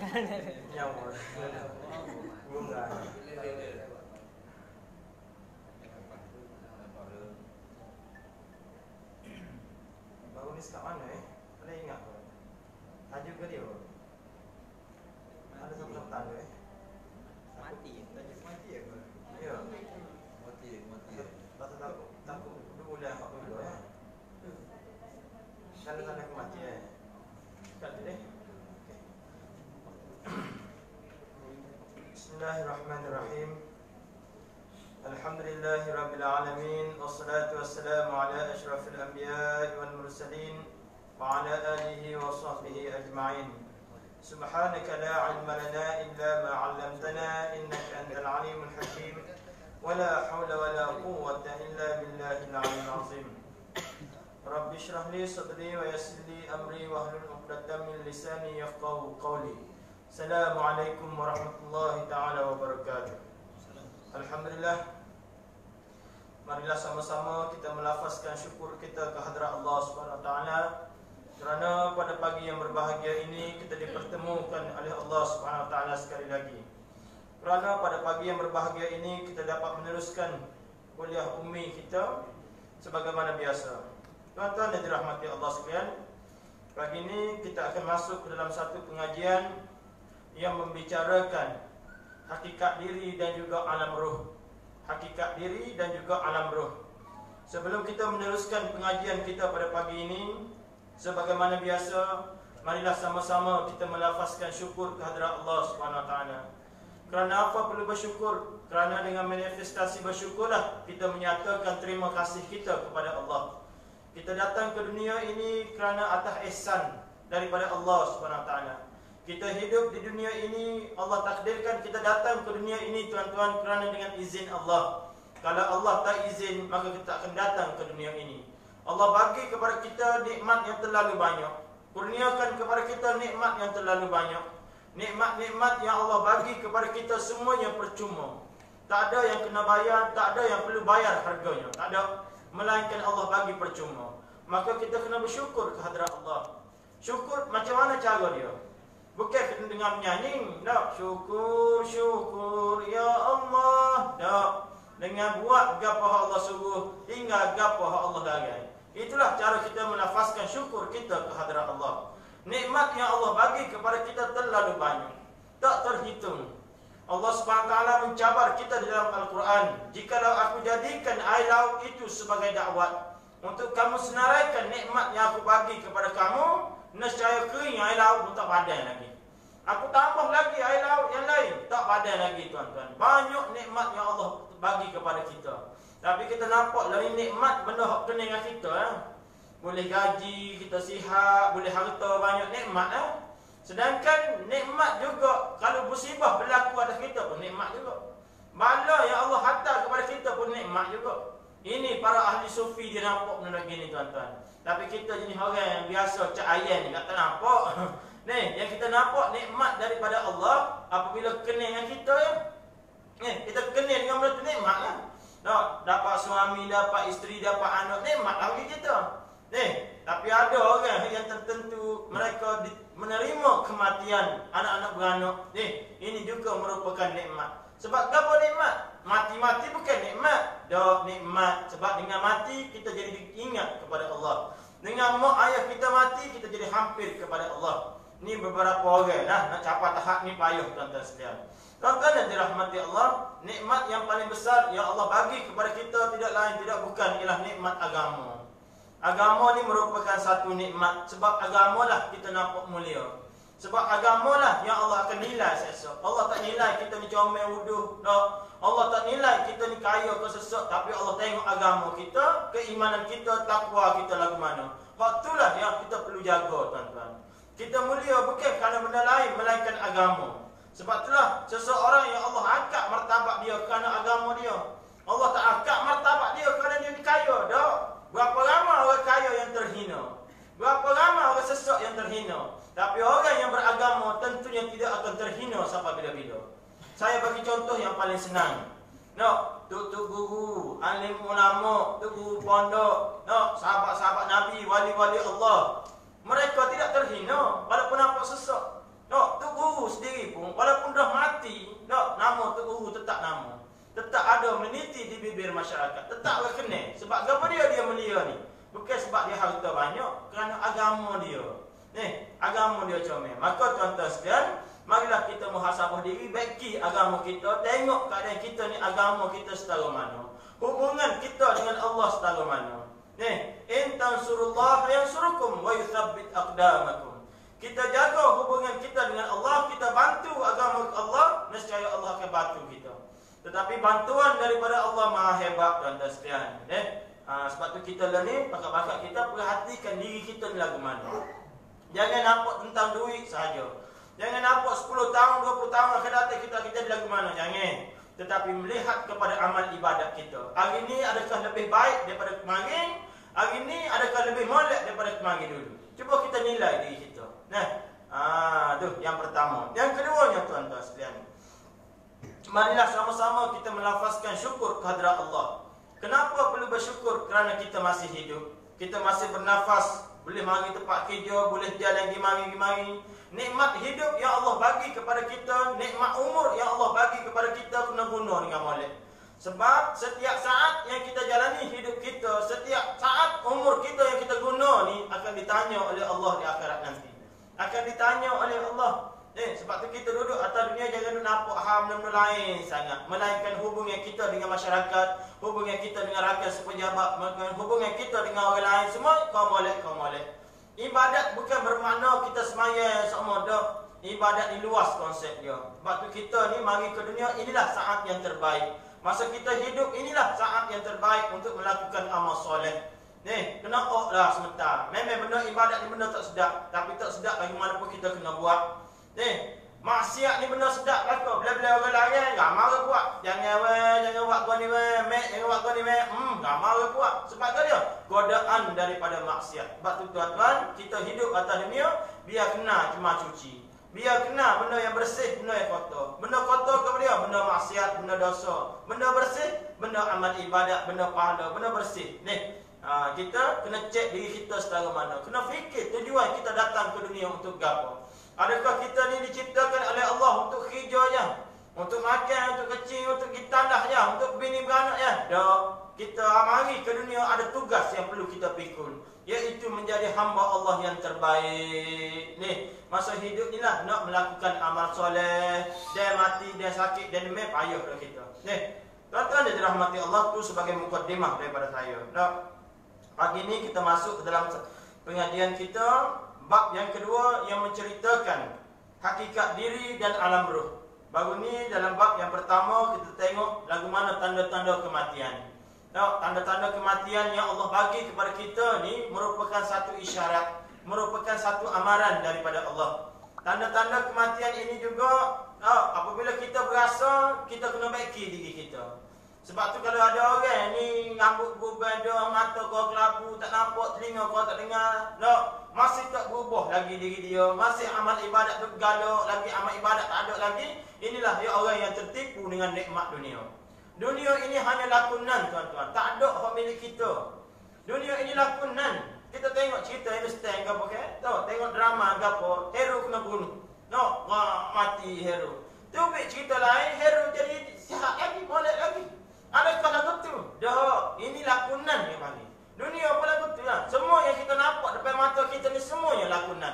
يا baru ni sekat mana Ada ingat ke? Tajuk ke dia? Ada satu-satu tajuk Mati Tajuk mati ya ke? Ya Mati Rasa takut Dua bulan 40 dulu Tanda-tanda aku mati Sekat tu deh Bismillahirrahmanirrahim Alhamdulillahi Rabbil Alamin Wassalatu wassalamu ala ashrafil anbiya wal mursalin Wa ala alihi wa sahbihi ajma'in Subhanaka la ilma lana illa ma'allamtana Innaka antal alimul hakim Wa la hawla wa la quwwata illa billahil aliyyil azim Rabbi shrah li sadri wa yassir li amri wa hlul 'uqdatam min lisani yafqahu qawli Assalamualaikum warahmatullahi ta'ala wabarakatuh. Alhamdulillah. Marilah sama-sama kita melafazkan syukur kita kehadrat Allah SWT kerana pada pagi yang berbahagia ini kita dipertemukan oleh Allah SWT sekali lagi. Kerana pada pagi yang berbahagia ini kita dapat meneruskan kuliah ummi kita sebagaimana biasa. Tuan-tuan dan dirahmati Allah sekalian, pagi ini kita akan masuk ke dalam satu pengajian yang membicarakan hakikat diri dan juga alam roh. Hakikat diri dan juga alam roh. Sebelum kita meneruskan pengajian kita pada pagi ini, sebagaimana biasa, marilah sama-sama kita melafazkan syukur kehadrat Allah SWT. Kerana apa perlu bersyukur? Kerana dengan manifestasi bersyukurlah kita menyatakan terima kasih kita kepada Allah. Kita datang ke dunia ini kerana atas ihsan daripada Allah SWT. Kita hidup di dunia ini, Allah takdirkan kita datang ke dunia ini tuan-tuan kerana dengan izin Allah. Kalau Allah tak izin, maka kita akan datang ke dunia ini. Allah bagi kepada kita nikmat yang terlalu banyak. Kurniakan kepada kita nikmat yang terlalu banyak. Nikmat-nikmat yang Allah bagi kepada kita semuanya percuma. Tak ada yang kena bayar, tak ada yang perlu bayar harganya. Tak ada. Melainkan Allah bagi percuma. Maka kita kena bersyukur kehadrat Allah. Syukur macam mana cara dia? Bukan dengan menyanyi, tak. Syukur ya Allah, tak. Dengan buat gapo Allah suruh hingga gapo Allah larang. Itulah cara kita melafazkan syukur kita kehadrat Allah. Nikmat yang Allah bagi kepada kita terlalu banyak, tak terhitung. Allah SWT mencabar kita di dalam Al-Quran. Jikalau aku jadikan air laut itu sebagai dakwat untuk kamu senaraikan nikmat yang aku bagi kepada kamu. Nescaya kering air laut pun tak padan lagi. Aku tambah lagi air laut yang lain, tak padan lagi tuan-tuan. Banyak nikmat yang Allah bagi kepada kita. Tapi kita nampak dari nikmat benda yang kena dengan kita Boleh gaji, kita sihat, boleh harta, banyak nikmat Sedangkan nikmat juga, kalau musibah berlaku atas kita pun nikmat juga. Bala yang Allah hantar kepada kita pun nikmat juga. Ini para ahli sufi dia nampak benda gini tuan-tuan. Tapi kita jenis orang yang biasa cak ayam ni tak nampak. Ni yang kita nampak nikmat daripada Allah apabila kena dengan kita ya. Ni kita kena dengan benda tu nikmat lah. Tak dapat suami, dapat isteri, dapat anak nikmat lah bagi kita. Ni tapi ada orang yang tertentu mereka menerima kematian anak-anak beranak. Ni ini juga merupakan nikmat. Sebab apa nikmat? Mati-mati bukan nikmat. Dah nikmat. Sebab dengan mati, kita jadi ingat kepada Allah. Dengan mak ayah kita mati, kita jadi hampir kepada Allah. Ini beberapa orang lah. Nak capai tahap ni payuh tuan-tuan sekalian. Tuan-tuan yang dirahmati Allah, nikmat yang paling besar yang Allah bagi kepada kita tidak lain, tidak bukan ialah nikmat agama. Agama ni merupakan satu nikmat. Sebab agamalah kita nampak mulia. Sebab agamalah yang Allah akan nilai sesok. Allah tak nilai kita ni comel wuduh. No. Allah tak nilai kita ni kaya ke sesok. Tapi Allah tengok agama kita, keimanan kita, takwa kita lagu mana. Waktulah yang kita perlu jaga tuan-tuan. Kita mulia bukan kerana benda lain, melainkan agama. Sebab itulah seseorang yang Allah angkat martabat dia kerana agama dia. Allah tak angkat martabat dia kerana dia ni kaya. Dah. Berapa ramai orang kaya yang terhina. Berapa ramai orang sesok yang terhina. Tapi orang yang beragama tentunya tidak akan terhina sampai bila-bila. Saya bagi contoh yang paling senang. No, tok-tok guru, alim ulama, tok guru pondok, no, sahabat-sahabat Nabi, wali-wali Allah. Mereka tidak terhina walaupun nampak sesok. Dok, Tok Guru sendiri pun walaupun dah mati, dok, nama Tok Guru tetap nama. Tetap ada meniti di bibir masyarakat. Tetap terkenal sebab agama dia melia ni. Bukan sebab dia harta banyak, kerana agama dia. Ni, agama dia comel. Maka tuan-tuan sekalian, marilah kita muhasabah diri, baiki agama kita, tengok keadaan kita ni, agama kita setara mana. Hubungan kita dengan Allah setara mana. Ni, in tansurullah yansurukum wa yuthabbit aqdamakum. Kita jaga hubungan kita dengan Allah, kita bantu agama Allah, nescaya Allah akan bantu kita. Tetapi bantuan daripada Allah Maha Hebat dan sekalian. Sebab tu kita learning, pakar-pakar kita perhatikan diri kita ni lagu mana. Jangan nampak tentang duit sahaja. Jangan nampak 10 tahun, 20 tahun akan datang kita ni lagu mana. Jangan. Tetapi melihat kepada amal ibadat kita. Hari ni adakah lebih baik daripada kemarin? Hari ni adakah lebih molek daripada kemarin dulu? Cuba kita nilai diri kita. Nah, tu yang pertama. Yang keduanya tuan-tuan sekalian, marilah sama-sama kita melafazkan syukur kehadrat Allah. Kenapa perlu bersyukur? Kerana kita masih hidup, kita masih bernafas, boleh mari tempat kerja, boleh jalan gimari-gimari. Nikmat hidup yang Allah bagi kepada kita, nikmat umur yang Allah bagi kepada kita, kena guna dengan molek. Sebab setiap saat yang kita jalani hidup kita, setiap saat umur kita yang kita guna ni akan ditanya oleh Allah di akhirat nanti. Akan ditanya oleh Allah. Sebab tu kita duduk atas dunia, jangan duduk nampak benda-benda lain sangat. Melainkan hubungan kita dengan masyarakat, hubungan kita dengan rakyat sepejabat, hubungan kita dengan orang lain, semua kau molek. Ibadat bukan bermakna kita semaya sama dah. Ibadat ni luas konsep dia. Sebab tu kita ni mari ke dunia, inilah saat yang terbaik. Masa kita hidup, inilah saat yang terbaik untuk melakukan amal soleh. Ni, kena oklah sementara. Memang benda ibadat ni benda tak sedap, tapi tak sedap bagi mana pun kita kena buat. Ni, maksiat ni benda sedap belaka. Bila-bila orang lain ramai orang buat. Jangan buat kau ni weh. Mek jangan buat kau ni weh. Ramai orang buat. Sebab tu dia godaan daripada maksiat. Sebab tu tuan-tuan, kita hidup atas dunia, biar kena cuma cuci. Biar kena benda yang bersih, benda yang kotor. Benda kotor kepada dia, benda maksiat, benda dosa. Benda bersih, benda amal ibadat, benda pahala, benda bersih. Ni, kita kena cek diri kita setara mana. Kena fikir tujuan kita datang ke dunia untuk apa. Adakah kita ni diciptakan oleh Allah untuk hijaunya, untuk makan, untuk kecil, untuk tanahnya, untuk bini beranaknya? Dah, kita mari ke dunia ada tugas yang perlu kita pikul, iaitu menjadi hamba Allah yang terbaik. Ni, masa hidup ni lah nak melakukan amal soleh. Dia mati, dia sakit, dia demam, payah dah kita. Ni, tuan-tuan yang dirahmati Allah, tu sebagai mukadimah daripada saya. Nah, pagi ni kita masuk ke dalam pengajian kita bab yang kedua yang menceritakan hakikat diri dan alam ruh. Baru ni dalam bab yang pertama kita tengok lagu mana tanda-tanda kematian. Tanda-tanda kematian yang Allah bagi kepada kita ni merupakan satu isyarat, merupakan satu amaran daripada Allah. Tanda-tanda kematian ini juga apabila kita berasa, kita kena baiki diri kita. Sebab tu kalau ada orang ni rambut berubah, mata kau kelabu, tak nampak, telinga kau tak dengar, masih tak berubah lagi diri dia, masih amal ibadat tu galak lagi, amal ibadat tak ada lagi. Inilah dia orang yang tertipu dengan nikmat dunia. Dunia ini hanya lakonan tuan-tuan. Tak ada hak milik kita. Dunia ini lakonan. Kita tengok cerita Hindustan ke apa ke? Tengok drama ke apa? Hero kena bunuh. Mati hero. Tubik cerita lain, hero jadi sihat lagi, molek lagi. Adakah lagu tu? Dah, ini lakonan yang panggil. Dunia pun lagu tu lah. Semua yang kita nampak depan mata kita ni semuanya lakonan.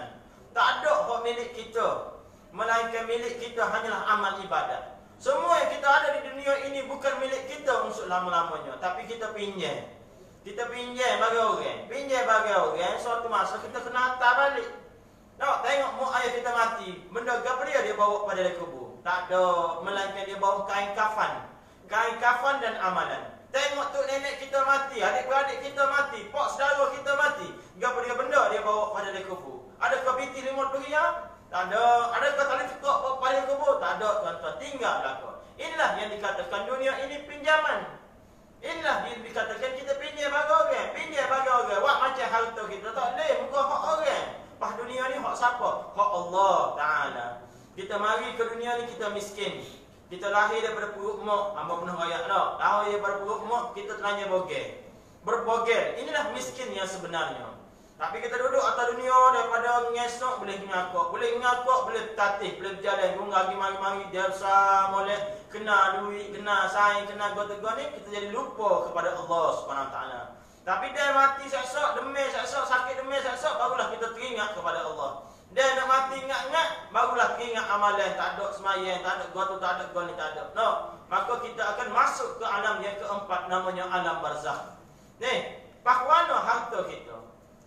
Tak ada hak milik kita. Melainkan milik kita hanyalah amal ibadat. Semua yang kita ada di dunia ini bukan milik kita untuk lama-lamanya, tapi kita pinjam. Kita pinjam bagi orang. Suatu masa kita kena hantar balik. Tengok mak ayah kita mati, benda apa dia bawa pada kubur? Tak ada, melainkan dia bawa kain kafan. Kain kafan dan amalan. Tengok tok nenek kita mati, adik-beradik kita mati, pak saudara kita mati, apa dia benda dia bawa pada kubur? Adakah binti limut beria? Tak ada. Adakah tali cukup pada kubur? Tak ada tuan-tuan. Tinggal belakang. Inilah yang dikatakan dunia ini pinjaman. Inilah yang dikatakan kita pinjam bagi orang. Pinjam bagi orang. Buat macam harta kita tak boleh. Bukan hak orang. Pas dunia ni hak siapa? Hak Allah Ta'ala. Kita mari ke dunia ni kita miskin. Kita lahir daripada perut mak. Hamba penuh rakyat tak? Lahir daripada perut mak, kita telanjang bogel. Berbogel. Inilah miskin yang sebenarnya. Tapi kita duduk atas dunia daripada mengesok, boleh menyakok, boleh bertatih, boleh berjalan, bunga gimari-mari, dia besar, boleh kena duit, kena saing, kena gotegor ni, kita jadi lupa kepada Allah SWT. Tapi dia mati seksok, demil seksok, sakit demil seksok, barulah kita teringat kepada Allah. Dia nak mati ingat-ingat, barulah teringat amalan, tak ada semayang, tak ada gotu, tak ada gol ni, tak ada. No, maka kita akan masuk ke alam yang keempat, namanya alam barzakh. Ni, pakuana harta kita,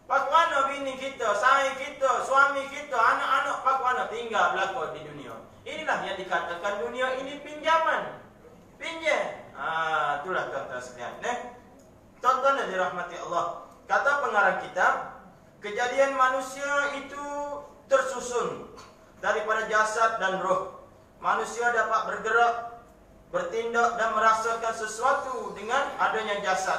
pakuana bini kita, sayang kita, suami kita, anak-anak, pakuana tinggal belakang di dunia. Inilah yang dikatakan dunia ini pinjaman. Pinjam. Ah, itulah tuan-tuan sekalian. Ni, tuan-tuan yang dirahmati Allah, kata pengarang kitab, kejadian manusia itu tersusun daripada jasad dan roh. Manusia dapat bergerak, bertindak dan merasakan sesuatu dengan adanya jasad.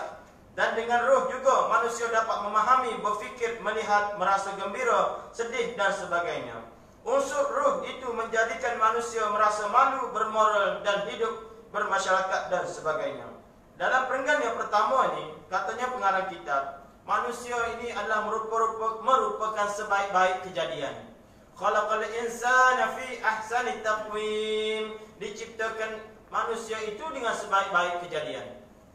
Dan dengan roh juga manusia dapat memahami, berfikir, melihat, merasa gembira, sedih dan sebagainya. Unsur roh itu menjadikan manusia merasa malu, bermoral dan hidup bermasyarakat dan sebagainya. Dalam perenggan yang pertama ini, katanya pengarang kitab, manusia ini adalah merupakan sebaik-baik kejadian. Khalaqal insana fi ahsani taqwim. Diciptakan manusia itu dengan sebaik-baik kejadian.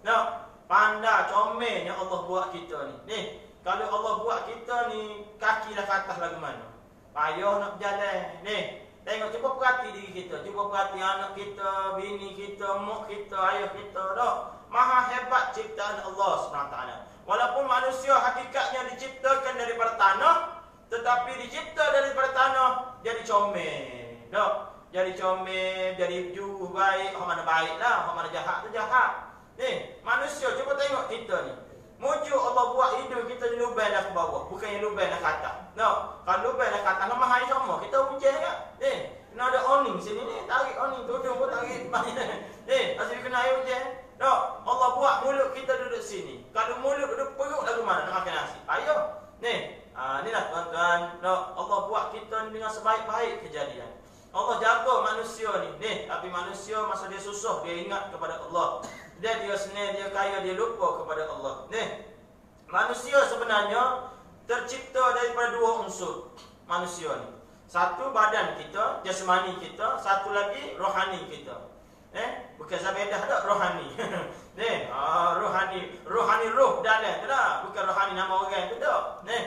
Nah, pandai, comel yang Allah buat kita ni. Ni, kalau Allah buat kita ni, kaki dah ke atas lagu mana? Payah nak berjalan. Ni, tengok, cuba perhati diri kita. Cuba perhati anak kita, bini kita, mak kita, ayah kita. Tak? Maha hebat ciptaan Allah SWT. Walaupun manusia hakikatnya diciptakan daripada tanah, tetapi dicipta daripada tanah, jadi comel. Tak? Jadi comel, jadi juh baik. Orang mana baik lah, orang mana jahat tu jahat. Ni, manusia, cuba tengok kita ni. Mujur Allah buat hidup kita ni lubang dah ke bawah, bukan yang lubang dah ke atas. No, kalau lubang dah ke atas, nama hai sama. Kita hujan kan? Ni, kena ada awning sini ni. Tarik awning, tudung pun tarik. Ni, asyik kena air hujan. No, Allah buat mulut kita duduk sini. Kalau mulut duduk perut lagu mana nak makan nasi? Ayo. Ni, inilah tuan-tuan. No, Allah buat kita ni dengan sebaik-baik kejadian. Allah jaga manusia ni. Ni, tapi manusia masa dia susah, dia ingat kepada Allah. Dia senang, dia kaya, dia lupa kepada Allah. Ni, manusia sebenarnya tercipta daripada dua unsur manusia ni. Satu badan kita, jasmani kita, satu lagi rohani kita. Ni, bukan zabedah tak, rohani. Ni, rohani, rohani roh dalam tu dah, bukan rohani nama orang tu dah. Ni,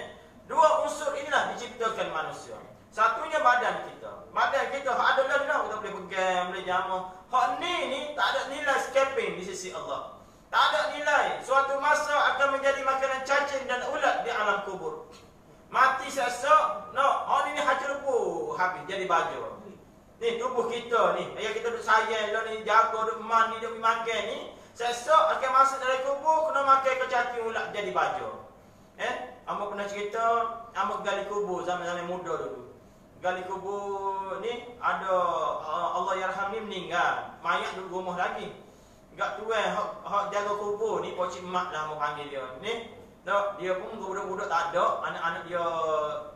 dua unsur inilah diciptakan manusia. Satunya badan kita. Badan kita hak ada lah, kita boleh pegang, boleh jamah. Hak ni tak ada nilai scaping di sisi Allah. Tak ada nilai. Suatu masa akan menjadi makanan cacing dan ulat di alam kubur. Mati sesak, no, hak ni hancur pun habis jadi baju. Ni tubuh kita ni, ayah kita duk sayang lah ni, jaga duk mandi duk makan ni, sesak akan masuk dari kubur kena makan cacing ulat jadi baju. Ambo pernah cerita, ambo gali kubur zaman-zaman muda dulu. Gali kubur ni ada Allah yarham ni meninggal, mayat duduk rumah lagi. Gak tuan hak jaga kubur ni pocik mak lah mau panggil dia. Ni tak, dia pun budak-budak tak ada, anak-anak dia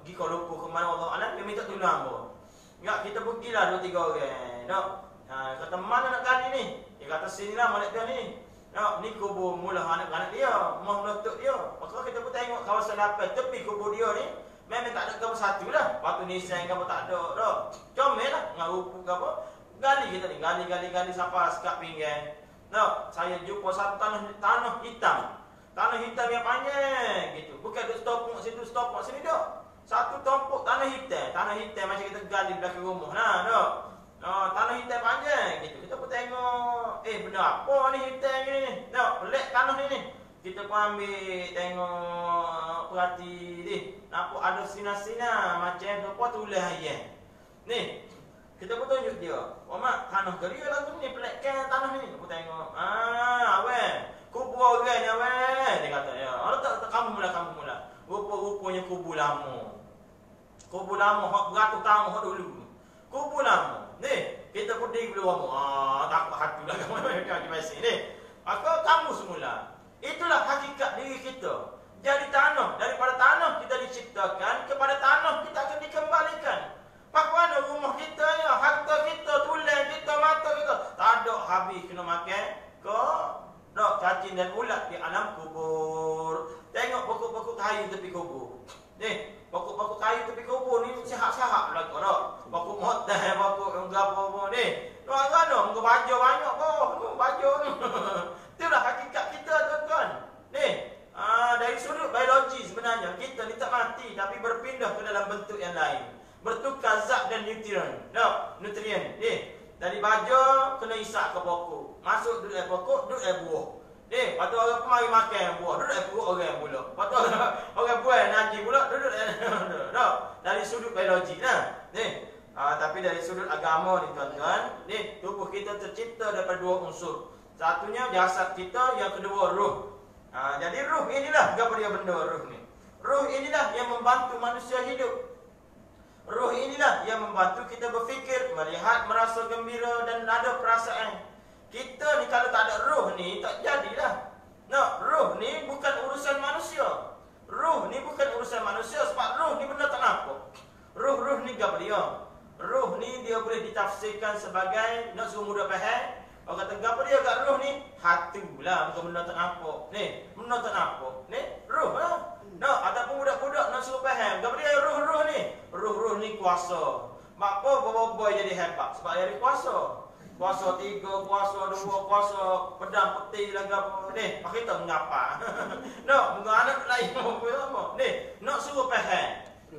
pergi ke lumpur ke mana Allah alam, dia minta tolong apa. Gak kita pergilah 2-3 orang. Tak. Kata mana nak gali ni? Dia kata sinilah mak dia ni. Tak, ni kubur mula anak-anak dia, mah meletup dia. Pasal kita pun tengok kawasan apa tepi kubur dia ni. Memang tak ada gambar satu lah. Batu nisan gambar tak ada dah. Comel lah. Dengan rupu ke apa. Gali kita ni. Gali sampai sekat pinggan. No, saya jumpa satu tanah hitam. Tanah hitam yang panjang gitu. Bukan duk stopok situ, stopok sini dah. Satu tompok tanah hitam. Tanah hitam macam kita gali belakang rumah lah dah. No, tanah hitam panjang gitu. Kita pun tengok. Benda apa ni hitam ni? No, pelik tanah ni ni. Kita pun ambil, tengok, perhati ni. Nampak ada sinar-sinar macam apa tulis ayat. Ni, kita pun tunjuk dia. Oh mak, tanah keria lah tu ni, pelakkan tanah ni. Aku tengok, awal, kubur orang ni awal. Dia kata, ya, letak kamu mula. Rupa-rupanya kubur lama. Kubur lama, hak beratus tahun hak dulu. Kubur lama. Ni, kita pun diri beli orang. Takut hati lah kamu macam-macam ni. Maka kamu semula. Itulah hakikat diri kita. Jadi tanah, daripada tanah kita diciptakan, kepada tanah kita akan dikembalikan. Bagaimana rumah kita, ya, harta kita, tulang kita, mata kita. Tak ada habis kena makan ke cacing dan ulat di alam kubur. Tengok pokok-pokok kayu tepi kubur. Ni, pokok kita ni tak mati, tapi berpindah ke dalam bentuk yang lain, bertukar zat dan nutrien. Nutrien ni dari baja kena isap ke pokok, masuk duduk dalam pokok, duduk dalam buah. Lepas tu orang kemari makan buah, duduk dalam perut orang pula. Lepas tu orang buah naji pula, duduk dalam dari sudut biologi lah. Tapi dari sudut agama ni tuan-tuan, tubuh kita tercipta daripada dua unsur. Satunya jasad kita, yang kedua ruh. Jadi ruh inilah apa dia benda ruh ni. Ruh inilah yang membantu manusia hidup. Ruh inilah yang membantu kita berfikir, melihat, merasa gembira dan ada perasaan. Kita ni kalau tak ada ruh ni tak jadilah. Ruh ni bukan urusan manusia. Ruh ni bukan urusan manusia sebab ruh ni benda tak nampak. Ruh-ruh ni apa dia? Ruh ni dia boleh ditafsirkan sebagai nak semua mudah faham. Orang kata apa dia kat ruh ni? Hatulah, bukan benda tak nampak. Ni, benda tak nampak. Ni ruh lah. Ataupun budak-budak nak suruh faham. Apa dia ruh-ruh ni? Ruh-ruh ni kuasa. Mak apa boy jadi hebat sebab dia ada kuasa. Kuasa tiga, kuasa dua, kuasa pedang peti laga ni. Pakai tak mengapa. Bunga anak lain apa sama. Ni, nak suruh faham.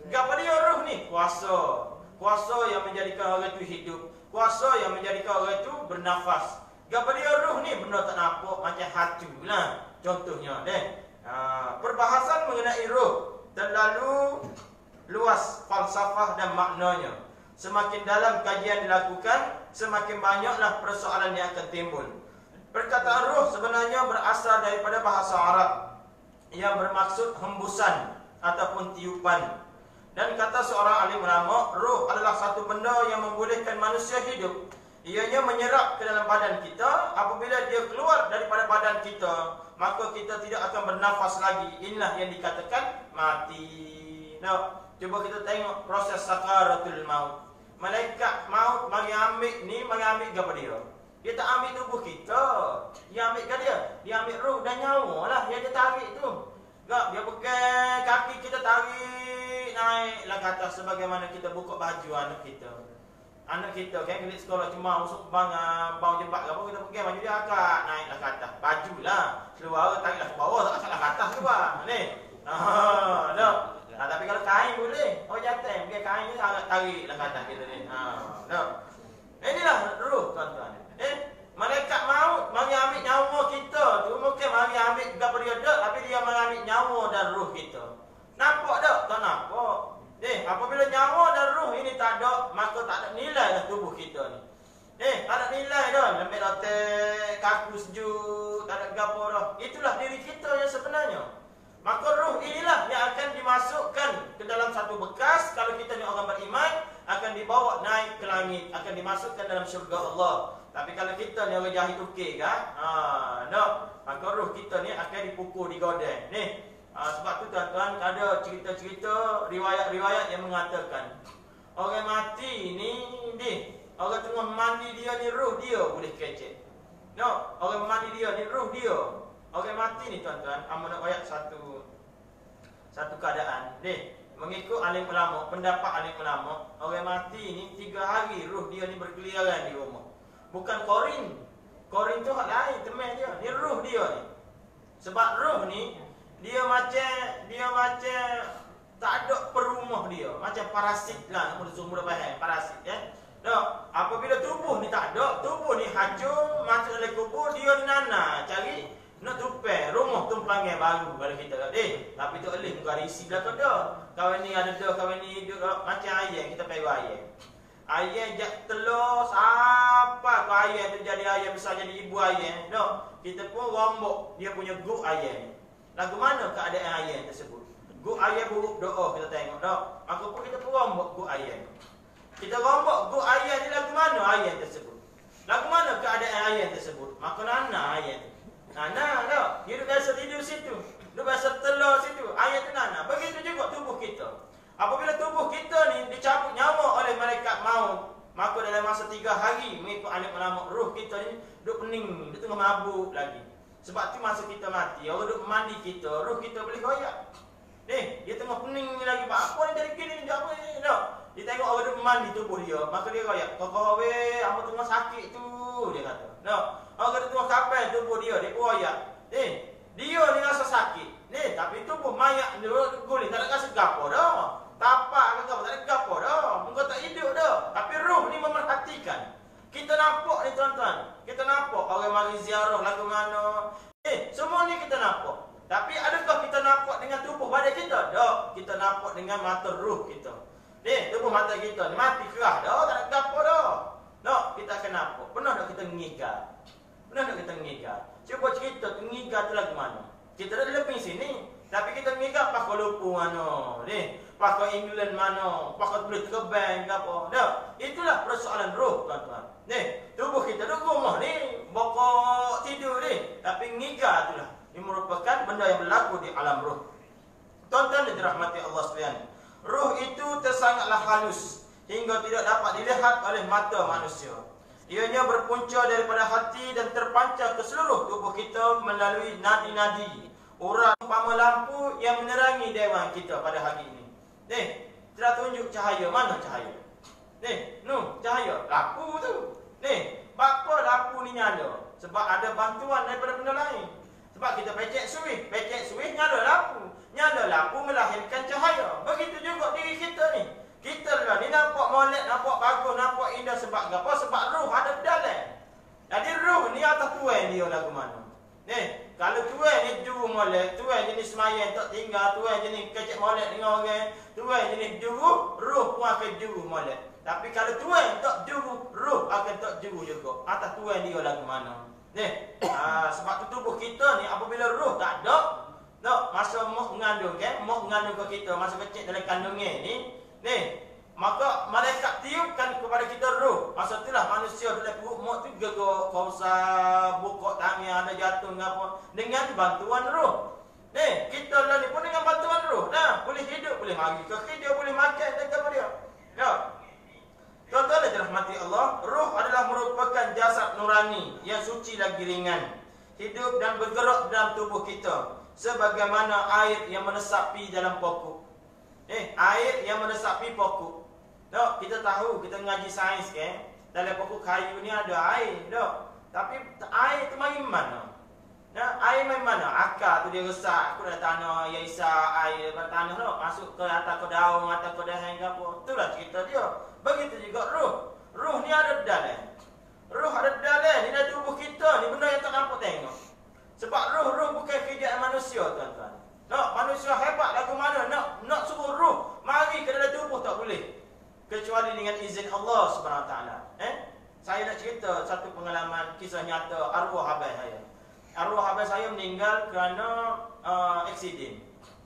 Apa dia roh ni? Kuasa. Kuasa yang menjadikan orang itu hidup. Kuasa yang menjadikan orang itu bernafas. Apa dia roh ni? Benda tak nampak macam hatulah. Contohnya, perbahasan mengenai roh terlalu luas falsafah dan maknanya. Semakin dalam kajian dilakukan, semakin banyaklah persoalan yang akan timbul. Perkataan ruh sebenarnya berasal daripada bahasa Arab yang bermaksud hembusan ataupun tiupan. Dan kata seorang alim ulama, ruh adalah satu benda yang membolehkan manusia hidup. Ianya menyerap ke dalam badan kita. Apabila dia keluar daripada badan kita, maka kita tidak akan bernafas lagi. Inilah yang dikatakan mati. Cuba kita tengok proses sakaratul maut. Malaikat maut mari ambil ni, mari ambil apa dia? Dia tak ambil tubuh kita. Dia ambil dia. Dia ambil roh dan nyawa lah yang dia tarik tu. Dia pegang kaki kita tarik naiklah ke atas sebagaimana kita buka baju anak kita. Anak kita kan pergi sekolah cuma masuk bang jebak apa kita pegang baju dia akak naiklah ke atas. Bajulah seluar tariklah ke bawah tak salah ke atas ke bang. Ni. Tapi kalau kain boleh. Oh jantan, pakai kain ni agak tariklah ke atas kita ni. Inilah ruh tuan-tuan. Malaikat maut mari ambil nyawa kita. Tu mungkin mari ambil apa dia dak, tapi dia mari ambil nyawa dan ruh kita. Nampak tak? Tak nampak. Apabila nyawa dan ruh ini tak ada, maka tak ada nilai dah tubuh kita ni. Tak ada nilai dah. Lembek rotek, kaku sejuk, tak ada gapo dah. Itulah diri kita yang sebenarnya. Maka ruh inilah yang akan dimasukkan ke dalam satu bekas. Kalau kita ni orang beriman, akan dibawa naik ke langit, akan dimasukkan dalam syurga Allah. Tapi kalau kita ni orang jahil okey kan? Maka ruh kita ni akan dipukul, digodeng. Sebab tu tuan-tuan ada cerita-cerita, riwayat-riwayat yang mengatakan orang mati ni, orang tengah mandi dia ni ruh dia boleh kecek. Orang mandi dia ni ruh dia. Orang mati ni tuan-tuan, amanah ayat satu keadaan. Mengikut alim ulama, pendapat alim ulama, orang mati ni 3 hari ruh dia ni berkeliaran di rumah. Bukan korin. Korin tu hak lain teman dia. Ni ruh dia ni. Sebab ruh ni dia macam tak ada perumah dia. Macam parasit lah, semua dah faham parasit ya. Apabila tubuh ni tak ada, tubuh ni hancur, masuk dalam kubur dia ni nana cari nak tupai rumah tumpangan baru kalau kita kat tapi tu alih muka risi belakang dah. Kawan ni ada dah, kawan ni duduk macam ayam kita pergi ayam. Ayam jak telur apa ke ayam tu jadi ayam besar jadi ibu ayam. Kita pun rombok dia punya guk ayam. Lagu mana keadaan ayam tersebut? Guk ayam buruk doa kita tengok dah. Maka pun kita pun rombok guk ayam. Kita rombok guk ayam ni lagu mana ayam tersebut? Lagu mana keadaan ayam tersebut? Maka nana ayam tu. Nana tak? Dia duduk biasa tidur situ. Duduk biasa telur situ. Ayat tu nana. Begitu juga tubuh kita. Apabila tubuh kita ni dicabut nyawa oleh malaikat maut, maka dalam masa 3 hari mengikut alim ulama, ruh kita ni duduk pening. Dia tengah mabuk lagi. Sebab tu masa kita mati, orang duduk mandi kita, ruh kita boleh goyak. Dia tengah pening lagi. Apa ni jadi gini ni? Apa ni? Dia tengok orang duduk mandi tubuh dia, maka dia goyak. Kau weh, apa tengah sakit tu? Dia kata. Orang kata tengah kapal tubuh dia, dia goyak. Dia ni rasa sakit. Ni tapi tu pun mayak dulu guling tak nak kasih gapo dah. Tapak kau tak nak gapo dah. Muka tak hidup dah. Tapi ruh ni memerhatikan. Kita nampak ni tuan-tuan. Kita nampak orang mari ziarah lagu mana. Semua ni kita nampak. Tapi adakah kita nampak dengan tubuh badan kita? Tak. Kita nampak dengan mata ruh kita. Ni, tubuh mata kita ni mati kerah dah, tak nak gapo dah. Nak, kita akan nampak. Pernah tak kita ngikar? Pernah tak kita ngikar? Cuba cerita ngikar tu lagu mana? Kita dah lebih sini. Tapi kita ngikar pakau lupa mana. Ni, pakau England mana, pakau boleh terbang ke apa. Dah. Itulah persoalan ruh tuan-tuan. Ni, tubuh kita duk rumah ni, bokok tidur ni, tapi ngikar tu lah. Ini merupakan benda yang berlaku di alam ruh. Tuan-tuan yang dirahmati Allah sekalian. Ruh itu tersangatlah halus hingga tidak dapat dilihat oleh mata manusia. Ianya berpunca daripada hati dan terpancar ke seluruh tubuh kita melalui nadi-nadi. Urat umpama lampu yang menerangi dewan kita pada hari ini. Ni, kita tunjuk cahaya. Mana cahaya? Ni, cahaya. Lampu tu. Ni, bapa lampu ni nyala? Sebab ada bantuan daripada benda lain. Sebab kita pecek suih nyala lampu melahirkan cahaya. Begitu juga diri kita ni. Kita lah ni nampak molek, nampak bagus, nampak indah sebab apa? Sebab ruh ada dalam. Jadi ruh ni atas tuan dia lagu mana? Ni, kalau tuan ni juru molek, tuan jenis semayang tak tinggal, tuan jenis kecek molek dengan orang, tuan jenis juru, ruh pun akan juru molek. Tapi kalau tuan tak juru, ruh akan tak juru juga. Atas tuan dia lagu mana? Ni, sebab tu tubuh kita ni apabila roh tak ada, masa moh mengandung kan, moh mengandung ke kita masa kecil dalam kandungan ni, maka malaikat tiupkan kepada kita roh. Masa itulah manusia dalam perut moh tu gegak, kausar, buka tangan, ada jatuh apa dengan bantuan roh. Ni, kita lah ni pun dengan bantuan roh dah boleh hidup, boleh mari ke dia, boleh makan dan kepada dia. Ya. Tuan-tuan yang dirahmati Allah, ruh adalah merupakan jasad nurani yang suci lagi ringan, hidup dan bergerak dalam tubuh kita, sebagaimana air yang menesapi dalam pokok. Air yang menesapi pokok. Dok, kita tahu, kita ngaji sains kan, dalam pokok kayu ni ada air, dok. Tapi air tu main mana? Nah, air main mana? Akar tu dia resak, aku dah tanah, ia isap air daripada tanah, dok. Masuk ke atas ke daun, atas ke dahan ke apa. Itulah cerita dia. Begitu juga ruh. Ruh ni ada dalam. Ruh ada dalam ni dalam tubuh kita ni, benda yang tak nampak tengok. Sebab ruh bukan kerjaan manusia tuan-tuan. Nak manusia hebat lagu mana nak suruh ruh mari ke dalam tubuh tak boleh. Kecuali dengan izin Allah Subhanahu Wa Taala. Saya nak cerita satu pengalaman kisah nyata arwah abang saya. Arwah abang saya meninggal kerana aksiden.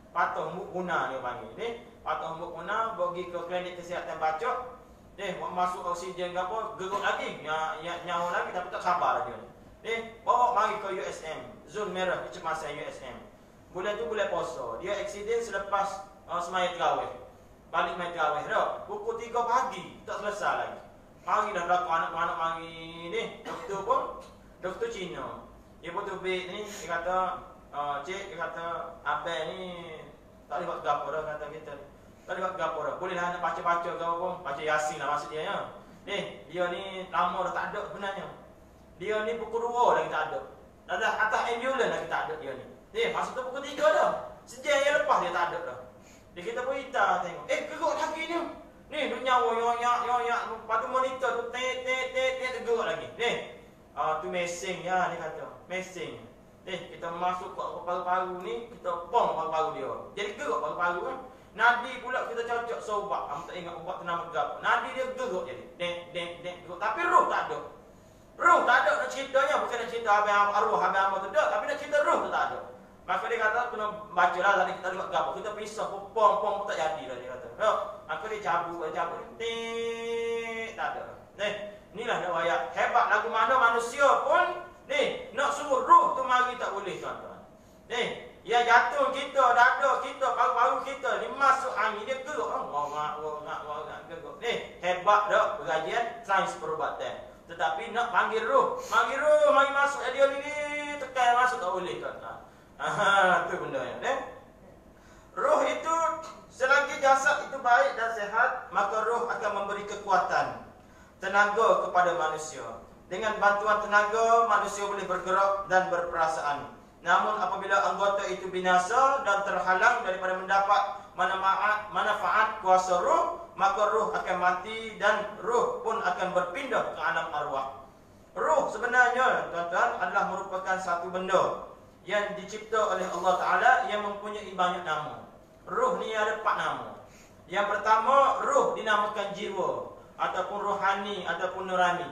Patah muka guna dia panggil ni. Patah muka guna pergi ke klinik kesihatan Bacok. Masuk oksigen ke apa, gerut lagi, nyawa lagi tapi tak sabar lagi. Bawa mari ke USM, zon merah kecemasan USM. Bulan tu bulan puasa, dia aksiden selepas semaya terawih. Balik semaya terawih dah, pukul 3 pagi, tak selesai lagi. Mari dah berlaku anak-anak mari ni, doktor pun, doktor Cina. Dia pun tubik ni, dia kata, cik, dia kata, abang ni tak boleh buat gapo dah kata kita ni. Tadi buat gapo dah. Bolehlah nak baca-baca ke apa pun. Baca Yasin lah maksud dia ya. Ni, dia ni lama dah tak ada sebenarnya. Dia ni pukul 2 dah tak ada. Dah atas ambulans dah tak ada dia ni. Ni, masa tu pukul 3 dah. Sejam yang lepas dia tak ada dah. Dia kita pun kita tengok. Gerut lagi ni. Ni, dia nyawa yoyak. Lepas tu monitor tu tet gerut lagi. Ni. Tu mesing ya dia kata. Mesing. Ni, kita masuk ke paru-paru ni, kita bong paru-paru dia. Jadi gerut paru-paru kan. Nadi pula kita cocok sobat. Aku tak ingat ubat tenang berapa. Nadi dia geruk jadi. Geruk. Tapi roh tak ada. Roh tak ada nak ceritanya. Bukan nak cerita abang arwah, abang amat tu dah. Tapi nak cerita roh tu tak ada. Maka dia kata, kena baca lah tadi kita buat gabak. Kita pisah, pom tak jadi lah dia kata. Maka dia cabut. Tak ada. Ni, inilah nak wayak. Hebat lagu mana manusia pun. Ni, nak suruh roh tu mari tak boleh tuan-tuan. Ni. Dia jatuh kita, dada kita, paru-paru kita ni masuk angin, dia geruk. Geruk. Ni, hebat dah pengajian sains perubatan. Tetapi nak panggil roh. Panggil roh, mari masuk. Dia ni, tekan masuk tak boleh. Itu benda ni. Roh itu, selagi jasad itu baik dan sehat, maka roh akan memberi kekuatan, tenaga kepada manusia. Dengan bantuan tenaga, manusia boleh bergerak dan berperasaan. Namun apabila anggota itu binasa dan terhalang daripada mendapat manfaat kuasa roh, maka roh akan mati dan roh pun akan berpindah ke alam arwah. Roh sebenarnya, tuan-tuan, adalah merupakan satu benda yang dicipta oleh Allah Ta'ala yang mempunyai banyak nama. Roh ni ada 4 nama. Yang pertama, roh dinamakan jiwa ataupun rohani ataupun nurani.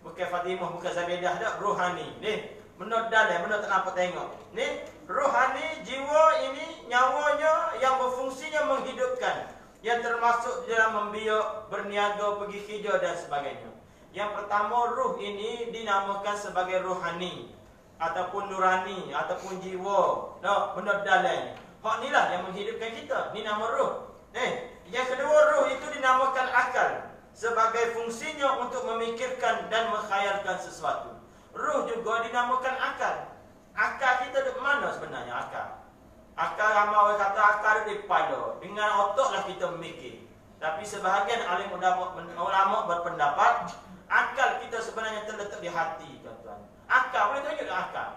Bukan Fatimah, bukan Zabedah dah, rohani ni. Benda dalam, benda tak nampak tengok. Ni, rohani, jiwa ini, nyawanya yang berfungsinya menghidupkan. Yang termasuk dalam membiak, berniaga, pergi kerja dan sebagainya. Yang pertama, ruh ini dinamakan sebagai rohani. Ataupun nurani, ataupun jiwa. No, benda dalam. Hak ni lah yang menghidupkan kita. Ni nama ruh. Yang kedua, ruh itu dinamakan akal. Sebagai fungsinya untuk memikirkan dan mengkhayalkan sesuatu. Ruh juga dinamakan akal. Akal kita duduk mana sebenarnya akal? Akal ramai orang kata akal duduk di kepala. Dengan otaklah kita memikir. Tapi sebahagian alim ulama berpendapat akal kita sebenarnya terletak di hati, tuan-tuan. Akal boleh tunjuk dah akal.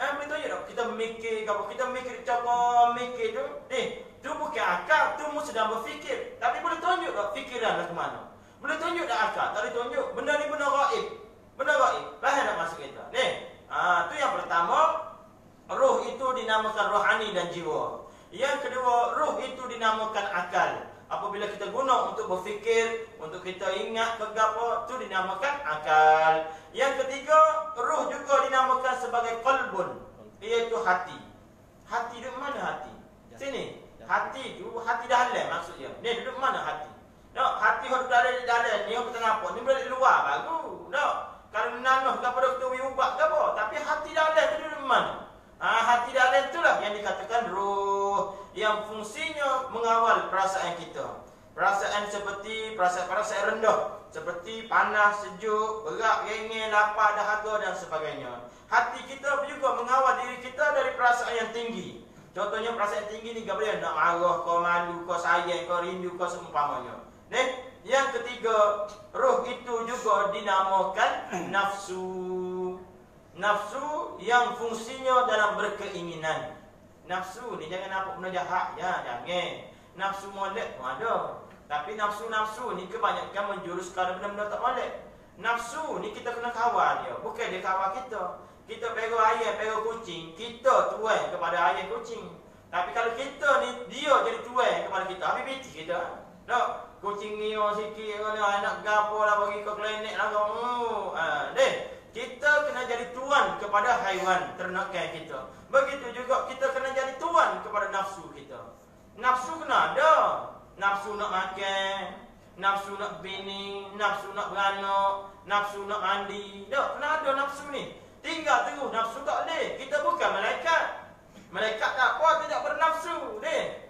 Boleh tunjuk dah kita memikir, kalau kita memikir cakap mikir tu, tu bukan akal, tu mu sedang berfikir. Tapi boleh tunjuk dah fikiran ke mana. Boleh tunjuk dah akal, tak boleh tunjuk benda ni benda gaib. Benda gaib, bahaya nak masuk kita. Tu yang pertama, ruh itu dinamakan rohani dan jiwa. Yang kedua, ruh itu dinamakan akal. Apabila kita guna untuk berfikir, untuk kita ingat apa, itu dinamakan akal. Yang ketiga, ruh juga dinamakan sebagai qalbun, iaitu hati. Hati duduk mana hati? Sini. Hati tu, hati dalam maksudnya. Ni duduk mana hati? No, hati hok dalam ni hok tengah apa? Ni boleh luar baru. No. Kalau nanoh tak pada tu ubah ke apa, tapi hati dalam tu di mana? Hati dalam itulah yang dikatakan roh, yang fungsinya mengawal perasaan kita. Perasaan seperti perasaan rendah, seperti panas, sejuk, berat, gengil, lapar, dahaga dan sebagainya. Hati kita juga mengawal diri kita dari perasaan yang tinggi. Contohnya perasaan tinggi ni boleh nak marah, kau malu, kau sayang, kau rindu, kau seumpamanya. Yang ketiga, roh itu juga dinamakan nafsu. Nafsu yang fungsinya dalam berkeinginan. Nafsu ni jangan nampak benda jahat ya, jangan. Nafsu molek pun ada. Tapi nafsu-nafsu ni kebanyakan menjurus kepada benda-benda tak molek. Nafsu ni kita kena kawal dia, bukan dia kawal kita. Kita pergi ayam, pergi kucing, kita tuan kepada ayam kucing. Tapi kalau kita ni dia jadi tuan kepada kita, habis benci kita. Tak? Kucing ni orang sikit kau ni anak gapo lah bagi kau klinik lah kau. Kita kena jadi tuan kepada haiwan ternakan kita. Begitu juga kita kena jadi tuan kepada nafsu kita. Nafsu kena ada. Nafsu nak makan, nafsu nak bini, nafsu nak beranak, nafsu nak mandi. Dah kena ada nafsu ni. Tinggal terus nafsu tak boleh. Kita bukan malaikat. Malaikat tak apa, tidak bernafsu.